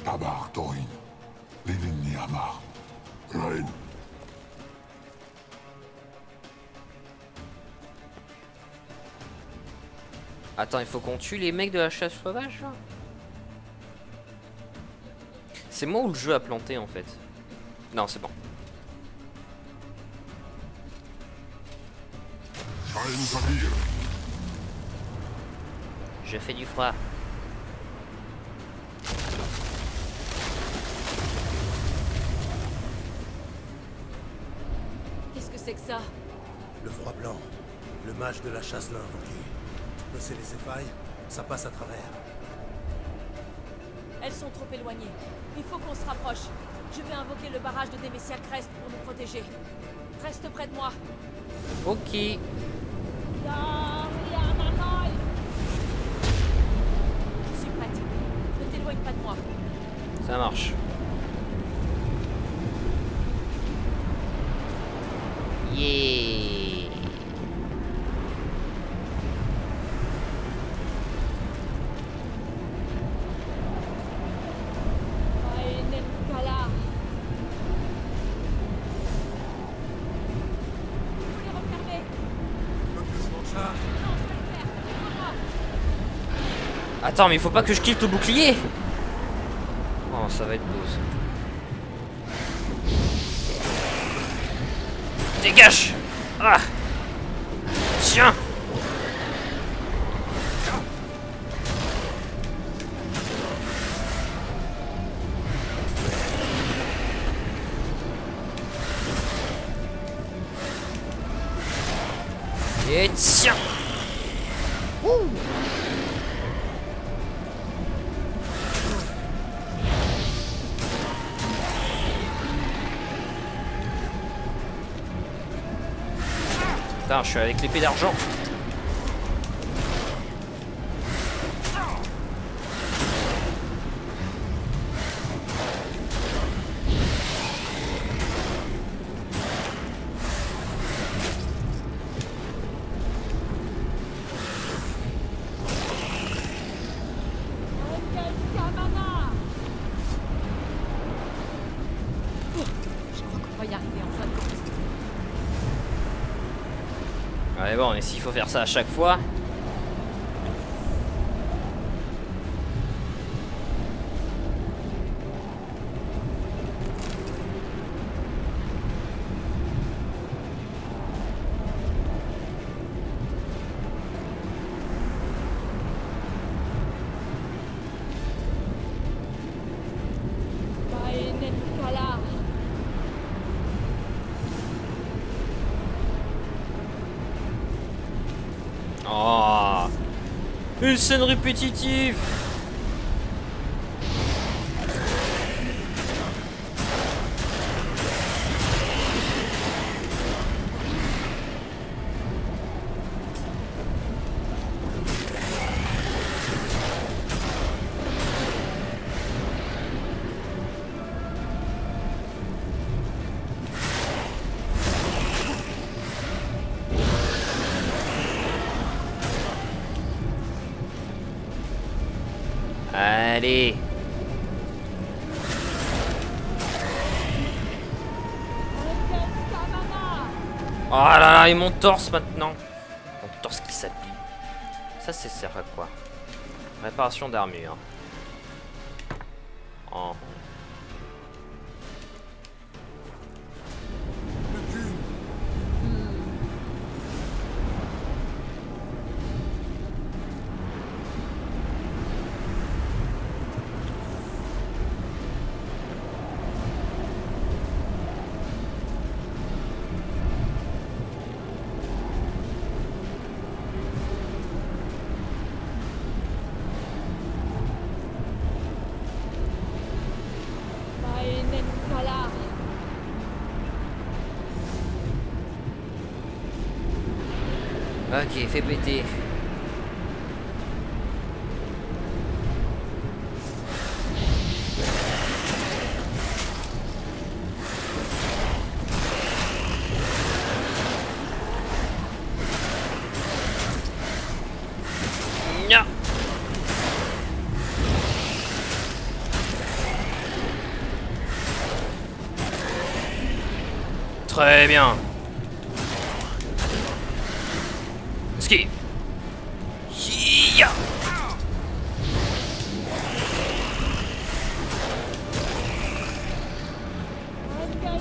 Tabar Torin Lilini Amar Rain. Attends, il faut qu'on tue les mecs de la chasse sauvage là. C'est moi ou le jeu a planté en fait? Non, c'est bon. Je fais du froid. Que ça. Le froid blanc, le mage de la chasse l'a invoqué. Passer les épailles, ça passe à travers. Elles sont trop éloignées. Il faut qu'on se rapproche. Je vais invoquer le barrage de Démécia Crest pour nous protéger. Reste près de moi. Ok. Je suis prête. Ne t'éloigne pas de moi. Ça marche. Yeah. Attends, mais il faut pas que je quitte le bouclier. Oh, ça va être beau ça. Dégage! Ah! Tiens! Et tiens! Ouh. Putain, je suis avec l'épée d'argent. Mais bon, et s'il faut faire ça à chaque fois. Une scène répétitive. Allez. Oh là là, et mon torse maintenant. Mon torse qui s'appuie. Ça, ça sert à quoi? Réparation d'armure. Oh. Ok, fais péter. Nya. Très bien.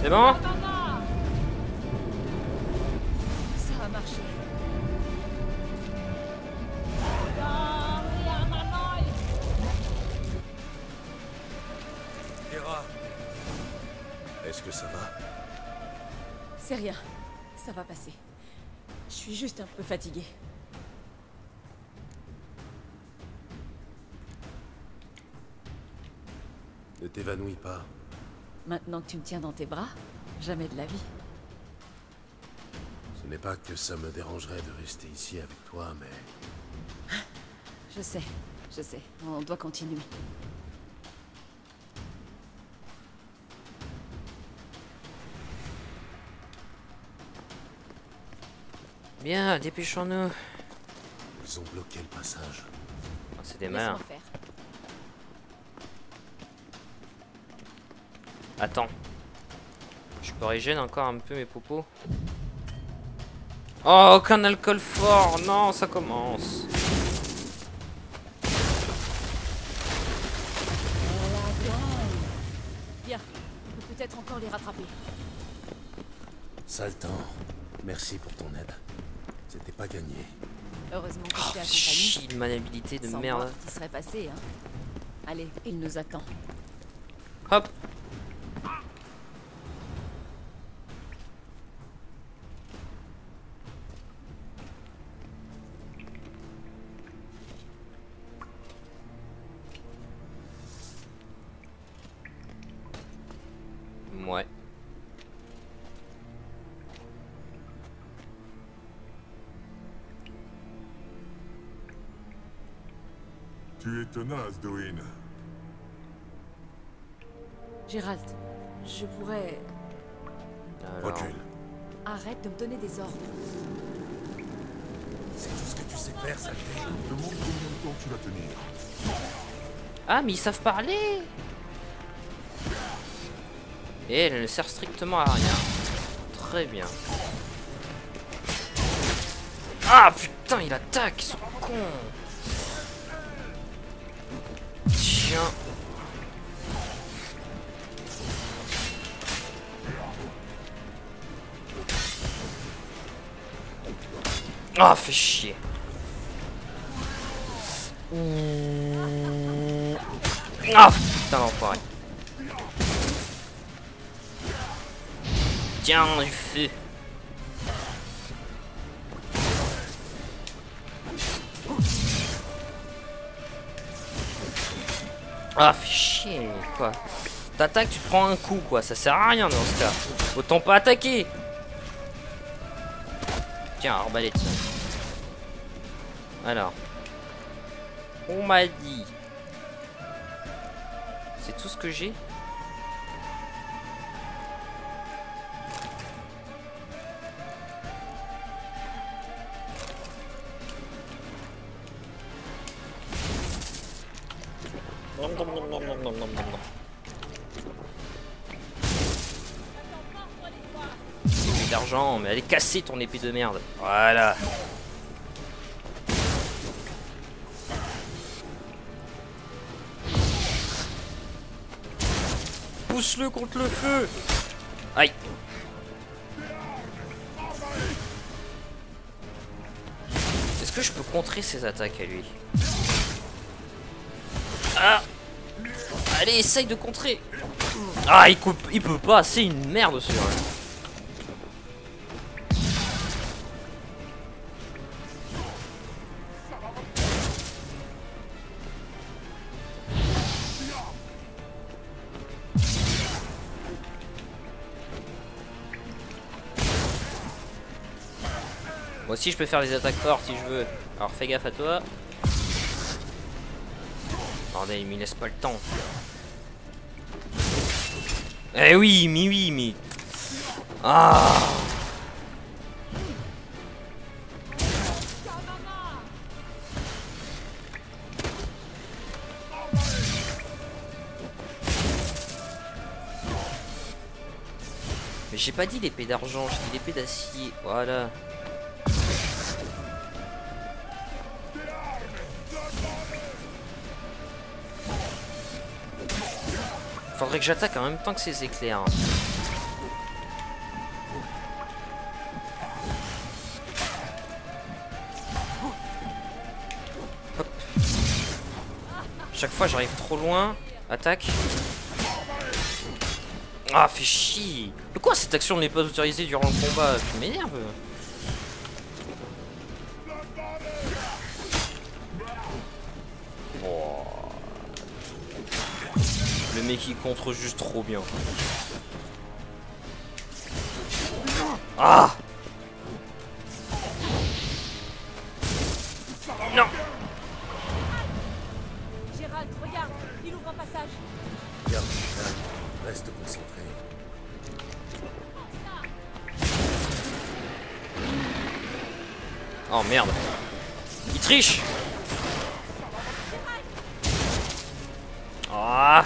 C'est bon? Ça a marché. Lara, est-ce que ça va? C'est rien. Ça va passer. Je suis juste un peu fatiguée. Ne t'évanouis pas. Maintenant que tu me tiens dans tes bras, jamais de la vie. Ce n'est pas que ça me dérangerait de rester ici avec toi, mais... Je sais, je sais. On doit continuer. Bien, dépêchons-nous. Ils ont bloqué le passage. Oh, c'est des merdes. Attends, je peux régénérer encore un peu mes propos. Oh, aucun alcool fort, non, ça commence. Bien, on peut peut-être encore les rattraper. Sale temps, merci pour ton aide. C'était pas gagné. Heureusement que tu as accompagné. Une maniabilité de merde. Qui serait passé, hein. Allez, il nous attend. Hop. Tu es tenace, Doin. Gérald, je pourrais... Alors... Recule. Arrête de me donner des ordres. C'est tout ce que tu sais faire, saleté. Je demande combien de temps tu vas tenir. Ah, mais ils savent parler. Et elle ne sert strictement à rien. Très bien. Ah, putain, il attaque, ils sont cons. Ah, fais chier. Ah, putain, l'enfoiré. Tiens, il fait. Ah, fais chier, quoi. T'attaques, tu prends un coup, quoi. Ça sert à rien dans ce cas. Autant pas attaquer. Tiens, arbalète. Alors. On m'a dit. C'est tout ce que j'ai. D'argent, mais elle est cassée ton épée de merde. Voilà. pousse-le contre le feu. Aïe. Est-ce que je peux contrer ses attaques à lui? Ah. Allez, essaye de contrer. Ah, il peut pas, c'est une merde ce jeu. Moi aussi je peux faire des attaques fortes si je veux. Alors fais gaffe à toi. Bordel, il me laisse pas le temps. Eh oui, mais oui, mais... Ah. Mais j'ai pas dit l'épée d'argent, j'ai dit l'épée d'acier. Voilà. Faudrait que j'attaque en même temps que ces éclairs. Hop. Chaque fois j'arrive trop loin. Attaque. Ah, fais chier. Mais quoi, cette action n'est pas autorisée durant le combat? Tu m'énerves. Le mec qui contre juste trop bien. Ah! Non! Gérald, regarde, il ouvre un passage. Regarde, Gérald, reste concentré. Oh merde! Il triche! Ah!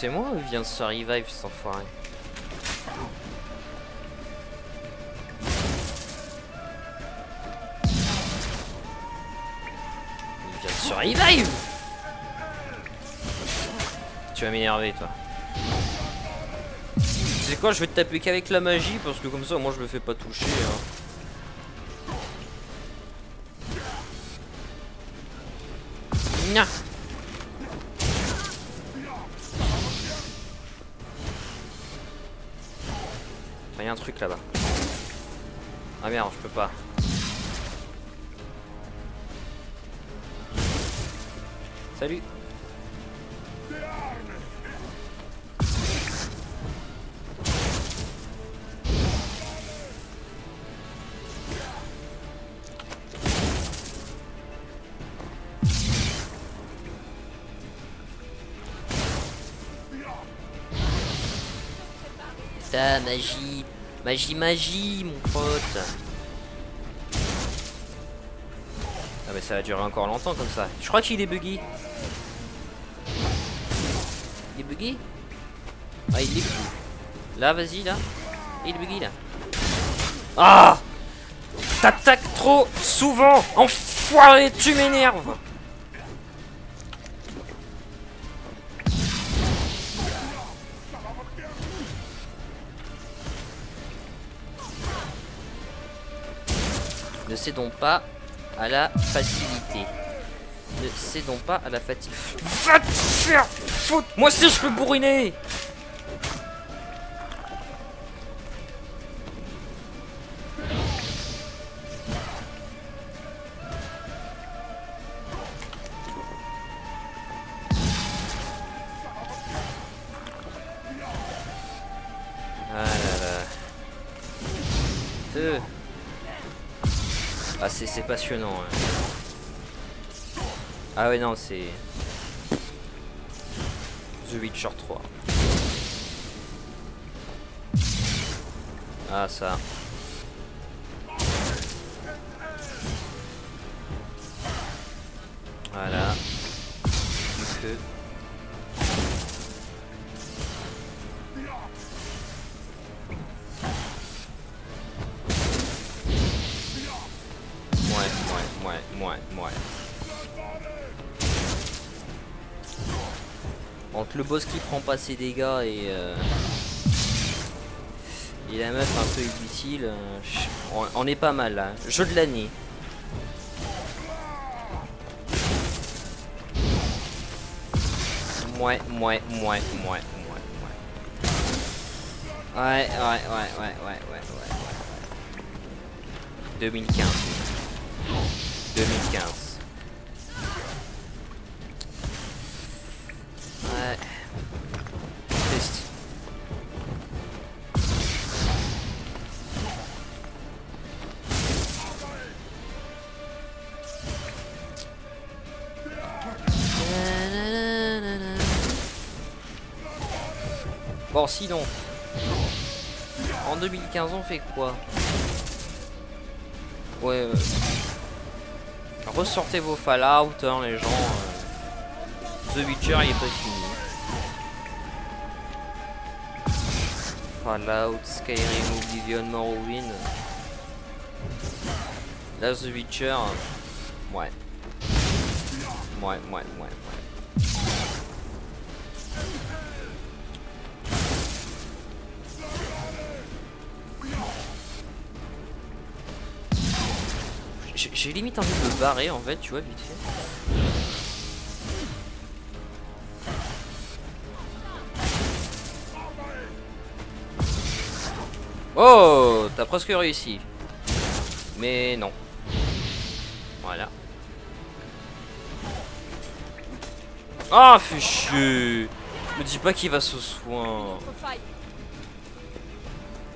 C'est moi ou vient de se revive cet enfoiré? Il vient de se revive. Tu vas m'énerver toi. Tu sais quoi, je vais te taper qu'avec la magie parce que comme ça moi je me fais pas toucher hein. Un truc là-bas. Ah merde, je peux pas. Salut. Ta magie. Magie, magie, mon pote. Ah mais ça va durer encore longtemps comme ça. Je crois qu'il est buggy. Il est buggy? Ah, il est buggy. Là, vas-y, là. Il est buggy, là. Ah! T'attaques trop souvent! Enfoiré, tu m'énerves! Ne cédons pas à la facilité. Ne cédons pas à la fatigue. Va te faire foutre! Moi aussi je peux bourriner! 2. Ah, c'est passionnant. Hein. Ah ouais, non, c'est... The Witcher 3. Ah, ça. Voilà. Du feu. Ouais. Entre le boss qui prend pas ses dégâts et la meuf un peu inutile, on est pas mal là. Jeu de l'année. Ouais. 2015. Ouais. Triste. Bon, sinon, en 2015 on fait quoi? Ouais. Ressortez vos Fallout, hein, les gens. The Witcher, il est pas fini. Fallout, Skyrim, Oblivion, Morrowind. Là, The Witcher. Ouais. Ouais. J'ai limite envie de me barrer en fait, tu vois, vite fait. Oh, t'as presque réussi. Mais non. Voilà. Ah, fais chier. Me dis pas qu'il va se soin.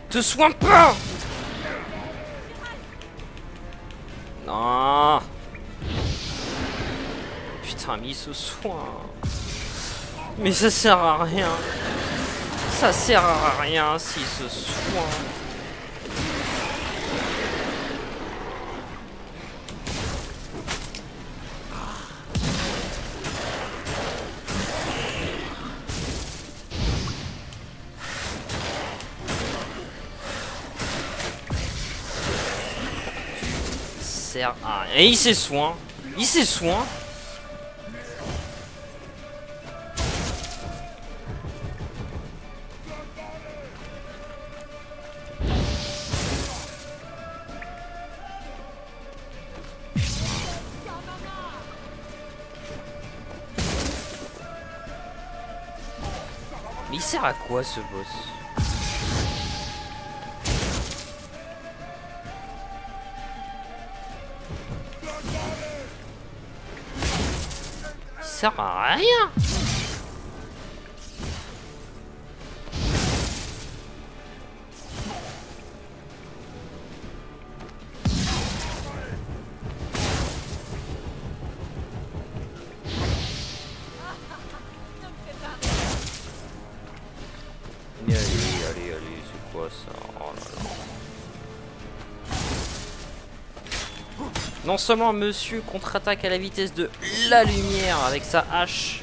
Te soigne pas. Non. Putain, mais il se soigne. Mais ça sert à rien. Ça sert à rien s'il se soigne. Ah, et il s'est soin. Il s'est soin. Mais il sert à quoi ce boss? Ça sert à rien. Allez, allez, c'est quoi ça? Oh là là. Non seulement monsieur contre-attaque à la vitesse de la lumière avec sa hache.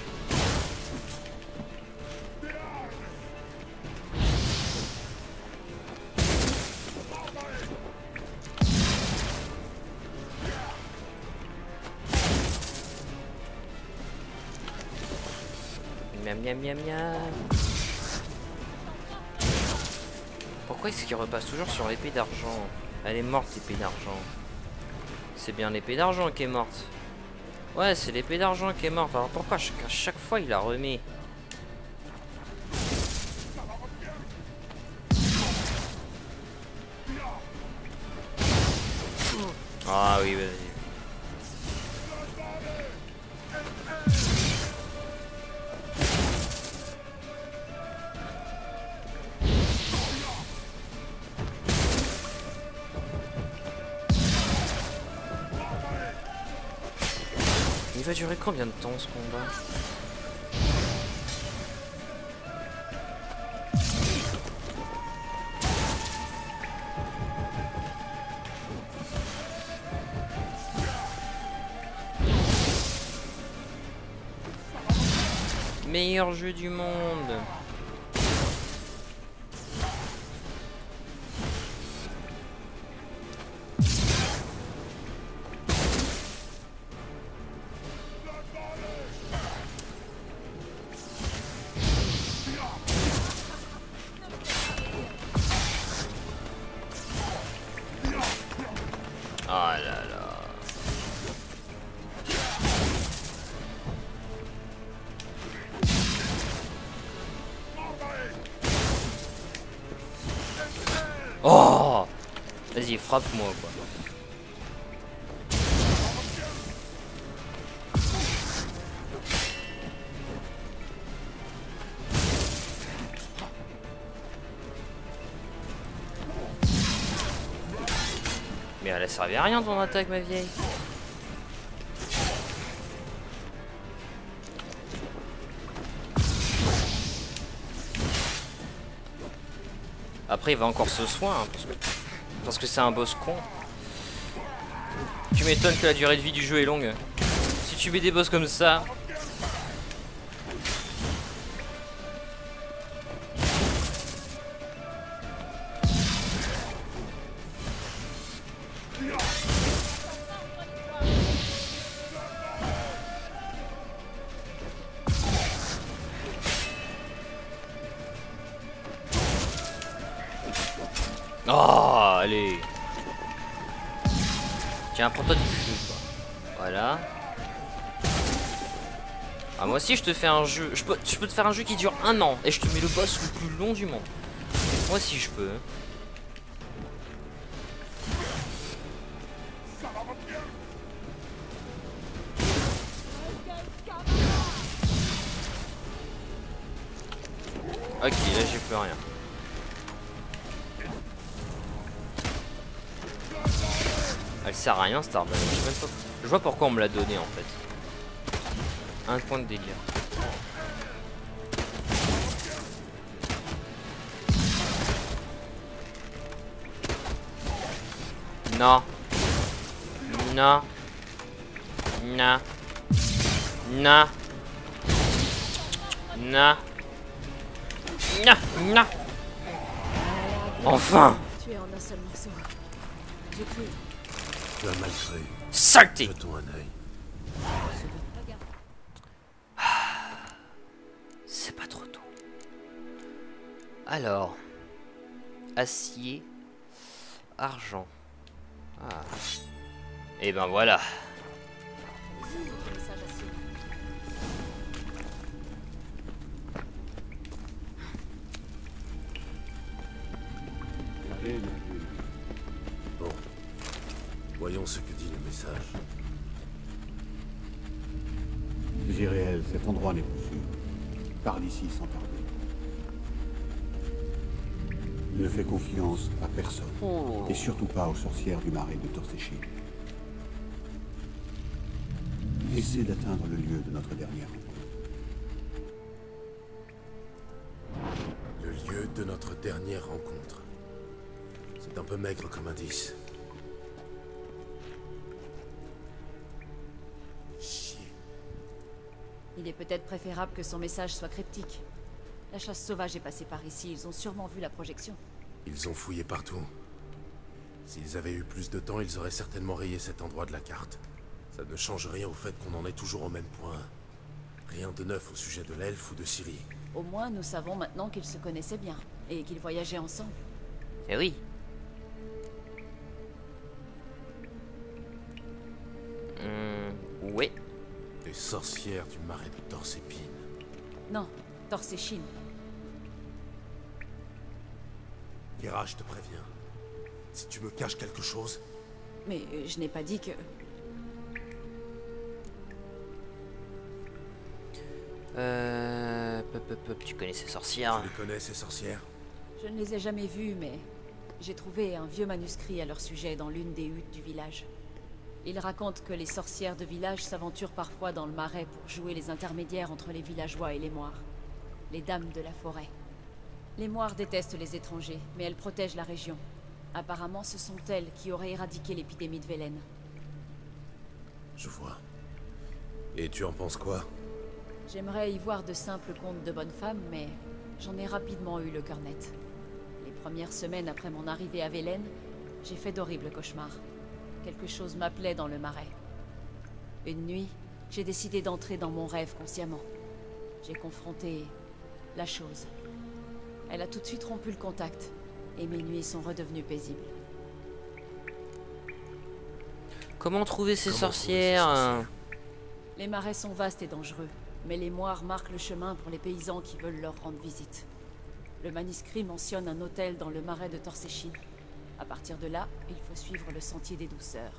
Miam. Pourquoi est-ce qu'il repasse toujours sur l'épée d'argent? Elle est morte, l'épée d'argent. C'est bien l'épée d'argent qui est morte. Ouais, c'est l'épée d'argent qui est morte. Alors pourquoi à chaque fois il la remet? Ah oui, vas-y. Il va durer combien de temps ce combat? Meilleur jeu du monde. Frappe-moi quoi. Mais elle a servi à rien ton attaque ma vieille. Après il va encore se soin hein, parce que c'est un boss con. Tu m'étonnes que la durée de vie du jeu est longue. Si tu mets des boss comme ça. Prends-toi du feu, voilà. Ah, moi aussi, je te fais un jeu. Je peux te faire un jeu qui dure 1 an et je te mets le boss le plus long du monde. Moi aussi, je peux. Ok, là, j'ai plus rien. Elle sert à rien cette arme, je vois pourquoi on me l'a donné en fait. Un point de délire. Non. Non. Non. Non. Non. Non. Non. Enfin. Tu es en un seul morceau. J'ai cru. Tu as mal fait. Saleté. Jetons un œil. C'est pas trop tôt. Alors. Acier. Argent. Ah. Et ben voilà. Voyons ce que dit le message. Ziréel, cet endroit n'est plus sûr. Par d'ici sans tarder. Ne fais confiance à personne. Oh. Et surtout pas aux sorcières du marais de Torsépine. Essaie d'atteindre le lieu de notre dernière rencontre. Le lieu de notre dernière rencontre. C'est un peu maigre comme indice. Il est peut-être préférable que son message soit cryptique. La chasse sauvage est passée par ici, ils ont sûrement vu la projection. Ils ont fouillé partout. S'ils avaient eu plus de temps, ils auraient certainement rayé cet endroit de la carte. Ça ne change rien au fait qu'on en est toujours au même point. Rien de neuf au sujet de l'elfe ou de Ciri. Au moins, nous savons maintenant qu'ils se connaissaient bien, et qu'ils voyageaient ensemble. Eh oui. Oui. Les sorcières du marais de Torsépine. Non, Torsépine. Lara, je te préviens. Si tu me caches quelque chose... Mais je n'ai pas dit que... Tu connais ces sorcières? Tu les connais ces sorcières? Je ne les ai jamais vues, mais... J'ai trouvé un vieux manuscrit à leur sujet dans l'une des huttes du village. Il raconte que les sorcières de village s'aventurent parfois dans le marais pour jouer les intermédiaires entre les villageois et les moires. Les dames de la forêt. Les moires détestent les étrangers, mais elles protègent la région. Apparemment, ce sont elles qui auraient éradiqué l'épidémie de Velen. Je vois. Et tu en penses quoi? J'aimerais y voir de simples contes de bonnes femmes, mais j'en ai rapidement eu le cœur net. Les premières semaines après mon arrivée à Velen, j'ai fait d'horribles cauchemars. Quelque chose m'appelait dans le marais. Une nuit, j'ai décidé d'entrer dans mon rêve consciemment. J'ai confronté la chose. Elle a tout de suite rompu le contact, et mes nuits sont redevenues paisibles. Comment trouver ces sorcières? Les marais sont vastes et dangereux, mais les moires marquent le chemin pour les paysans qui veulent leur rendre visite. Le manuscrit mentionne un hôtel dans le marais de Torsépine. À partir de là, il faut suivre le sentier des douceurs.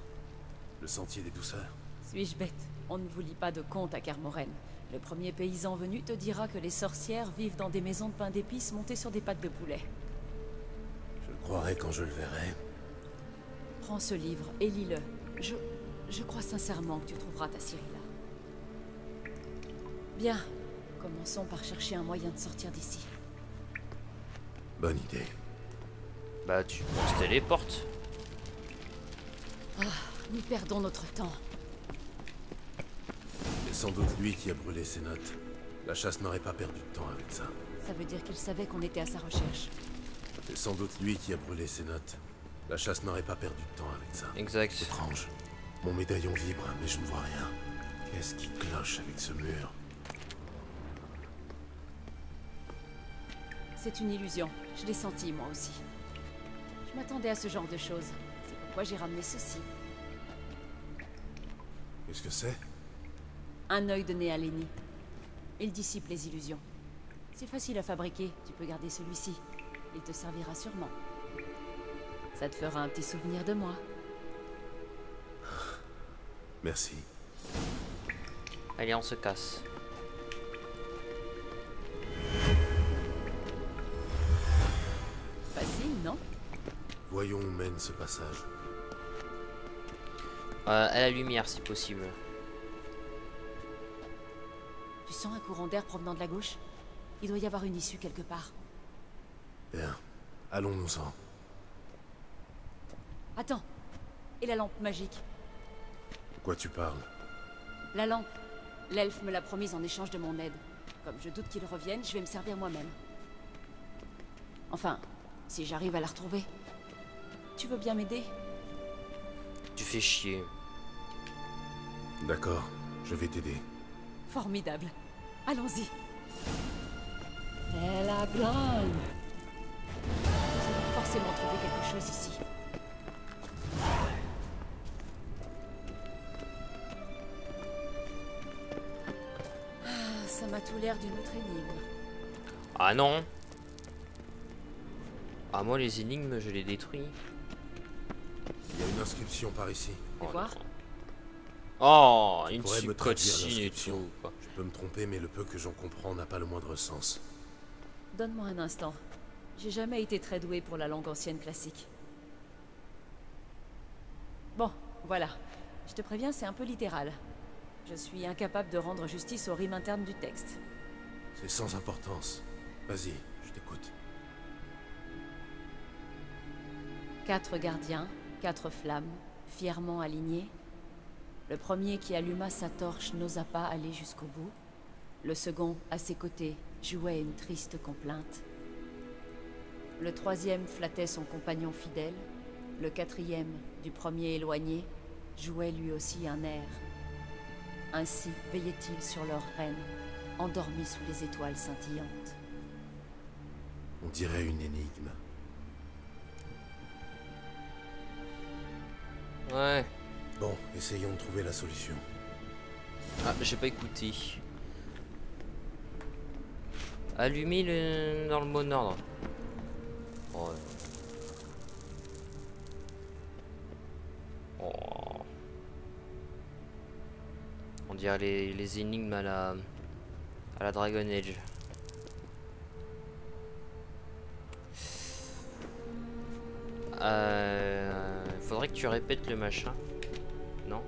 Le sentier des douceurs? Suis-je bête? On ne vous lit pas de conte à Carmorène. Le premier paysan venu te dira que les sorcières vivent dans des maisons de pain d'épices montées sur des pattes de poulet. Je le croirai quand je le verrai. Prends ce livre et lis-le. Je crois sincèrement que tu trouveras ta Ciri là. Bien, commençons par chercher un moyen de sortir d'ici. Bonne idée. Bah on se téléporte. Oh, nous perdons notre temps. C'est sans doute lui qui a brûlé ses notes. La chasse n'aurait pas perdu de temps avec ça. Ça veut dire qu'il savait qu'on était à sa recherche. C'est sans doute lui qui a brûlé ses notes. La chasse n'aurait pas perdu de temps avec ça. Exact. C'est étrange. Mon médaillon vibre, mais je ne vois rien. Qu'est-ce qui cloche avec ce mur? C'est une illusion. Je l'ai senti moi aussi. Je m'attendais à ce genre de choses. C'est pourquoi j'ai ramené ceci. Qu'est-ce que c'est? Un œil donné à Lenny. Il dissipe les illusions. C'est facile à fabriquer, tu peux garder celui-ci. Il te servira sûrement. Ça te fera un petit souvenir de moi. Merci. Allez, on se casse. Facile, non? Voyons où mène ce passage. À la lumière, si possible. Tu sens un courant d'air provenant de la gauche? Il doit y avoir une issue quelque part. Bien, allons-nous-en. Attends, et la lampe magique? De quoi tu parles? La lampe, l'elfe me l'a promise en échange de mon aide. Comme je doute qu'il revienne, je vais me servir moi-même. Enfin, si j'arrive à la retrouver. Tu veux bien m'aider? Tu fais chier. D'accord, je vais t'aider. Formidable. Allons-y. Elle a blonde. Nous allons forcément trouver quelque chose ici. Ah, ça m'a tout l'air d'une autre énigme. Ah non. Ah moi les énigmes je les détruis. Il y a une inscription par ici. On va voir. Oh, une subcotine et tout. Je peux me tromper, mais le peu que j'en comprends n'a pas le moindre sens. Donne-moi un instant. J'ai jamais été très doué pour la langue ancienne classique. Bon, voilà. Je te préviens, c'est un peu littéral. Je suis incapable de rendre justice aux rimes internes du texte. C'est sans importance. Vas-y, je t'écoute. 4 gardiens, 4 flammes, fièrement alignés. Le premier qui alluma sa torche n'osa pas aller jusqu'au bout. Le second, à ses côtés, jouait une triste complainte. Le troisième flattait son compagnon fidèle. Le quatrième, du premier éloigné, jouait lui aussi un air. Ainsi veillait-il sur leur reine, endormie sous les étoiles scintillantes. On dirait une énigme. Ouais. Bon, essayons de trouver la solution. Ah, j'ai pas écouté. Allumer le... dans le bon ordre. Oh. Oh. On dirait les énigmes à la Dragon Age. Faudrait que tu répètes le machin. Non.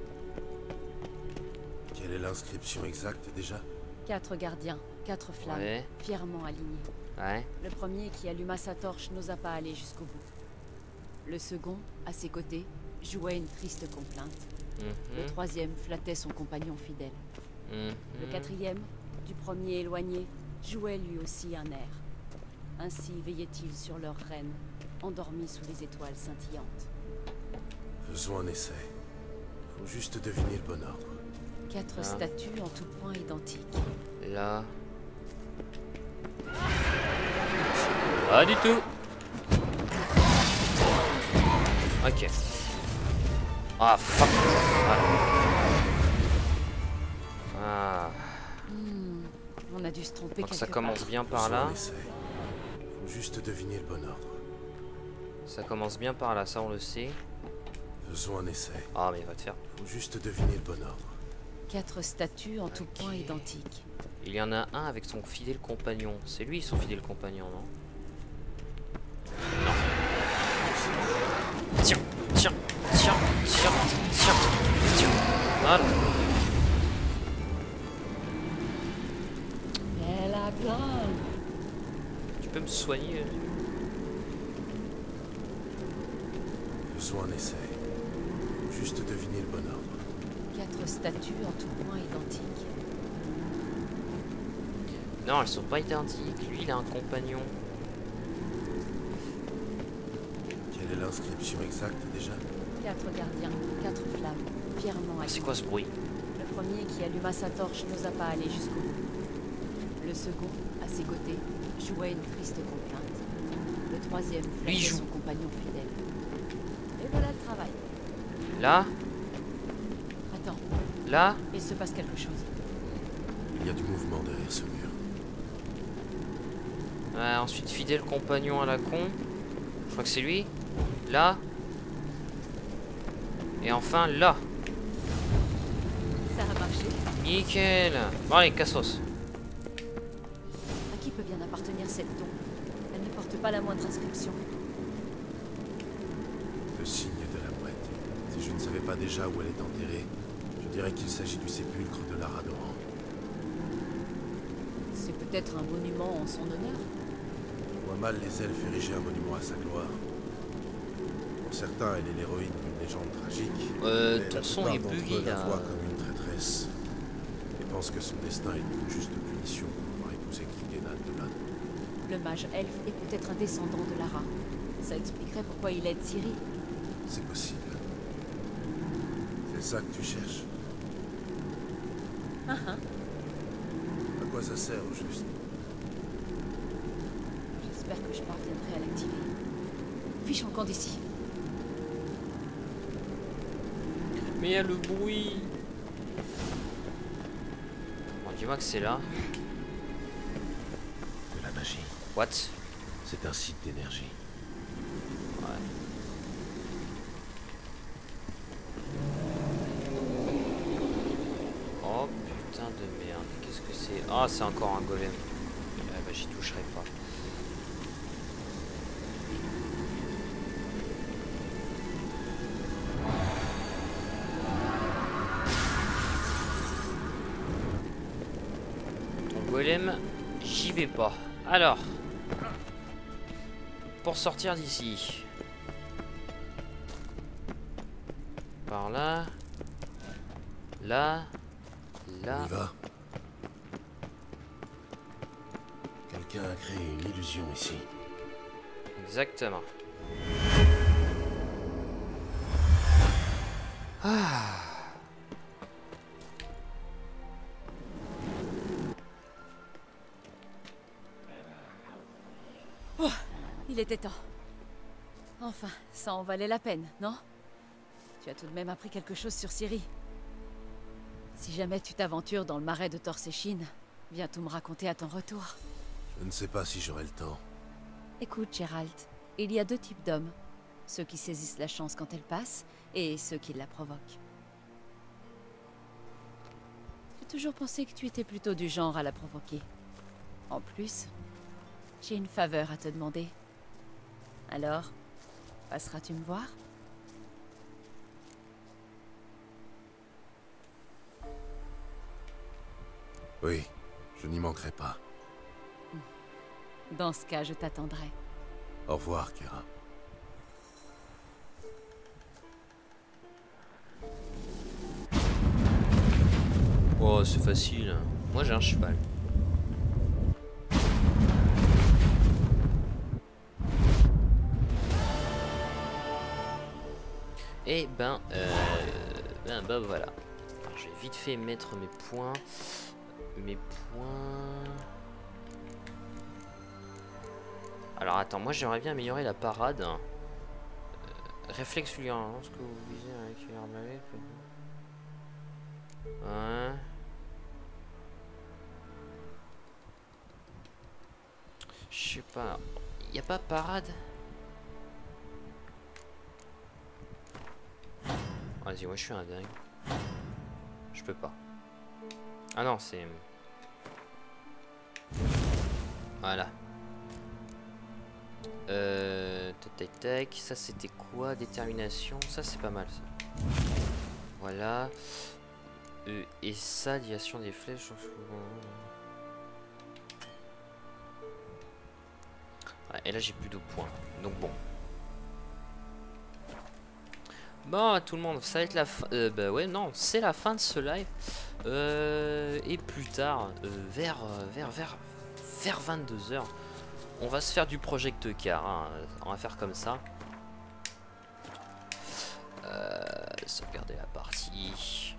Quelle est l'inscription exacte déjà? 4 gardiens, 4 flammes, ouais. Fièrement alignées. Ouais. Le premier qui alluma sa torche n'osa pas aller jusqu'au bout. Le second, à ses côtés, jouait une triste complainte. Le troisième flattait son compagnon fidèle. Le quatrième, du premier éloigné, jouait lui aussi un air. Ainsi veillait-il sur leur reine, endormie sous les étoiles scintillantes. Faisons un essai. Faut juste deviner le bon ordre. 4 statues en tout point identiques. Là... Pas du tout. Ok. Ah, fuck. Ah. On a dû se tromper. Ça commence bien par là. Faut juste deviner le bon ordre. Ça commence bien par là, ça on le sait. Faisons un essai. Ah mais il va te faire. Faut juste deviner le bon ordre. 4 statues en tout point identiques. Il y en a un avec son fidèle compagnon. C'est lui son fidèle compagnon, non? Non. Tiens, tiens, tiens, tiens, tiens, tiens. Voilà. Tu peux me soigner? Besoin d'un essai. Juste deviner le bon ordre. 4 statues en tout point identiques. Non, elles sont pas identiques. Lui, il a un compagnon. Quelle est l'inscription exacte déjà? 4 gardiens, 4 flammes, fièrement acquis. C'est quoi ce bruit? Le premier qui alluma sa torche n'osa pas aller jusqu'au bout. Le second, à ses côtés, jouait une triste complainte. Le troisième flattait son compagnon fidèle. Et voilà le travail. Là? Là, il se passe quelque chose. Il y a du mouvement derrière ce mur. Ensuite, fidèle compagnon à la con. Je crois que c'est lui. Là. Et enfin, là. Ça a marché. Nickel. Bon, allez, cassos. À qui peut bien appartenir cette tombe? Elle ne porte pas la moindre inscription. Le signe de la boîte. Si je ne savais pas déjà où elle est enterrée, je dirais qu'il s'agit du sépulcre de Lara Dorren. C'est peut-être un monument en son honneur. On voit mal les elfes ériger un monument à sa gloire. Pour certains, elle est l'héroïne d'une légende tragique. Ton son est buggy là. La voit comme une traîtresse. Et pense que son destin est une juste punition pour avoir épousé Kigenad de l'âne. Le mage elfe est peut-être un descendant de Lara. Ça expliquerait pourquoi il aide Ciri. C'est possible. C'est ça que tu cherches. À quoi ça sert au juste? J'espère que je parviendrai à l'activer. Fichons le camp d'ici. Mais il y a le bruit. Bon, dis-moi que c'est là. De la magie. What? C'est un site d'énergie. Ah, c'est encore un golem. Bah, j'y toucherai pas. Ton golem, j'y vais pas. Alors, pour sortir d'ici, par là, là, là. Quelqu'un a créé une illusion ici. Exactement. Oh, il était temps. Enfin, ça en valait la peine, non? Tu as tout de même appris quelque chose sur Ciri. Si jamais tu t'aventures dans le marais de Torsépine, viens tout me raconter à ton retour. Je ne sais pas si j'aurai le temps. Écoute, Gérald, il y a 2 types d'hommes. Ceux qui saisissent la chance quand elle passe, et ceux qui la provoquent. J'ai toujours pensé que tu étais plutôt du genre à la provoquer. En plus, j'ai une faveur à te demander. Alors, passeras-tu me voir? Oui, je n'y manquerai pas. Dans ce cas, je t'attendrai. Au revoir, Kira. Oh, c'est facile. Moi, j'ai un cheval. Et ben voilà. Alors, j'ai vite fait mettre mes points. Alors attends, moi j'aimerais bien améliorer la parade. Réflexe fulgurant, ce que vous visez avec l'arme à l'épée. Ouais. Je sais pas. Y a pas parade. Vas-y, moi je suis un dingue. Je peux pas. Ah non, c'est... Voilà. Tac. Ça c'était quoi? Détermination. Ça c'est pas mal ça. Voilà. Et ça, dilation des flèches. Ouais, et là j'ai plus de points. Donc bon. Bon tout le monde, ça va être la fin. Bah ouais non, c'est la fin de ce live. Et plus tard, vers 22h, on va se faire du project car. Hein. On va faire comme ça. Sauvegarder la partie.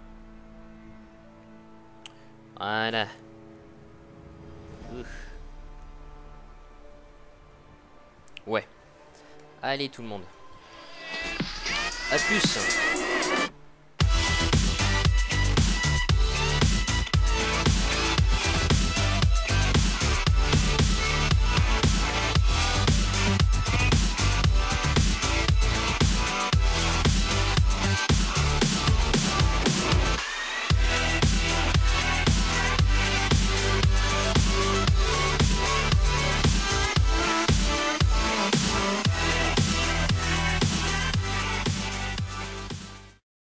Voilà. Ouf. Ouais. Allez tout le monde. À plus.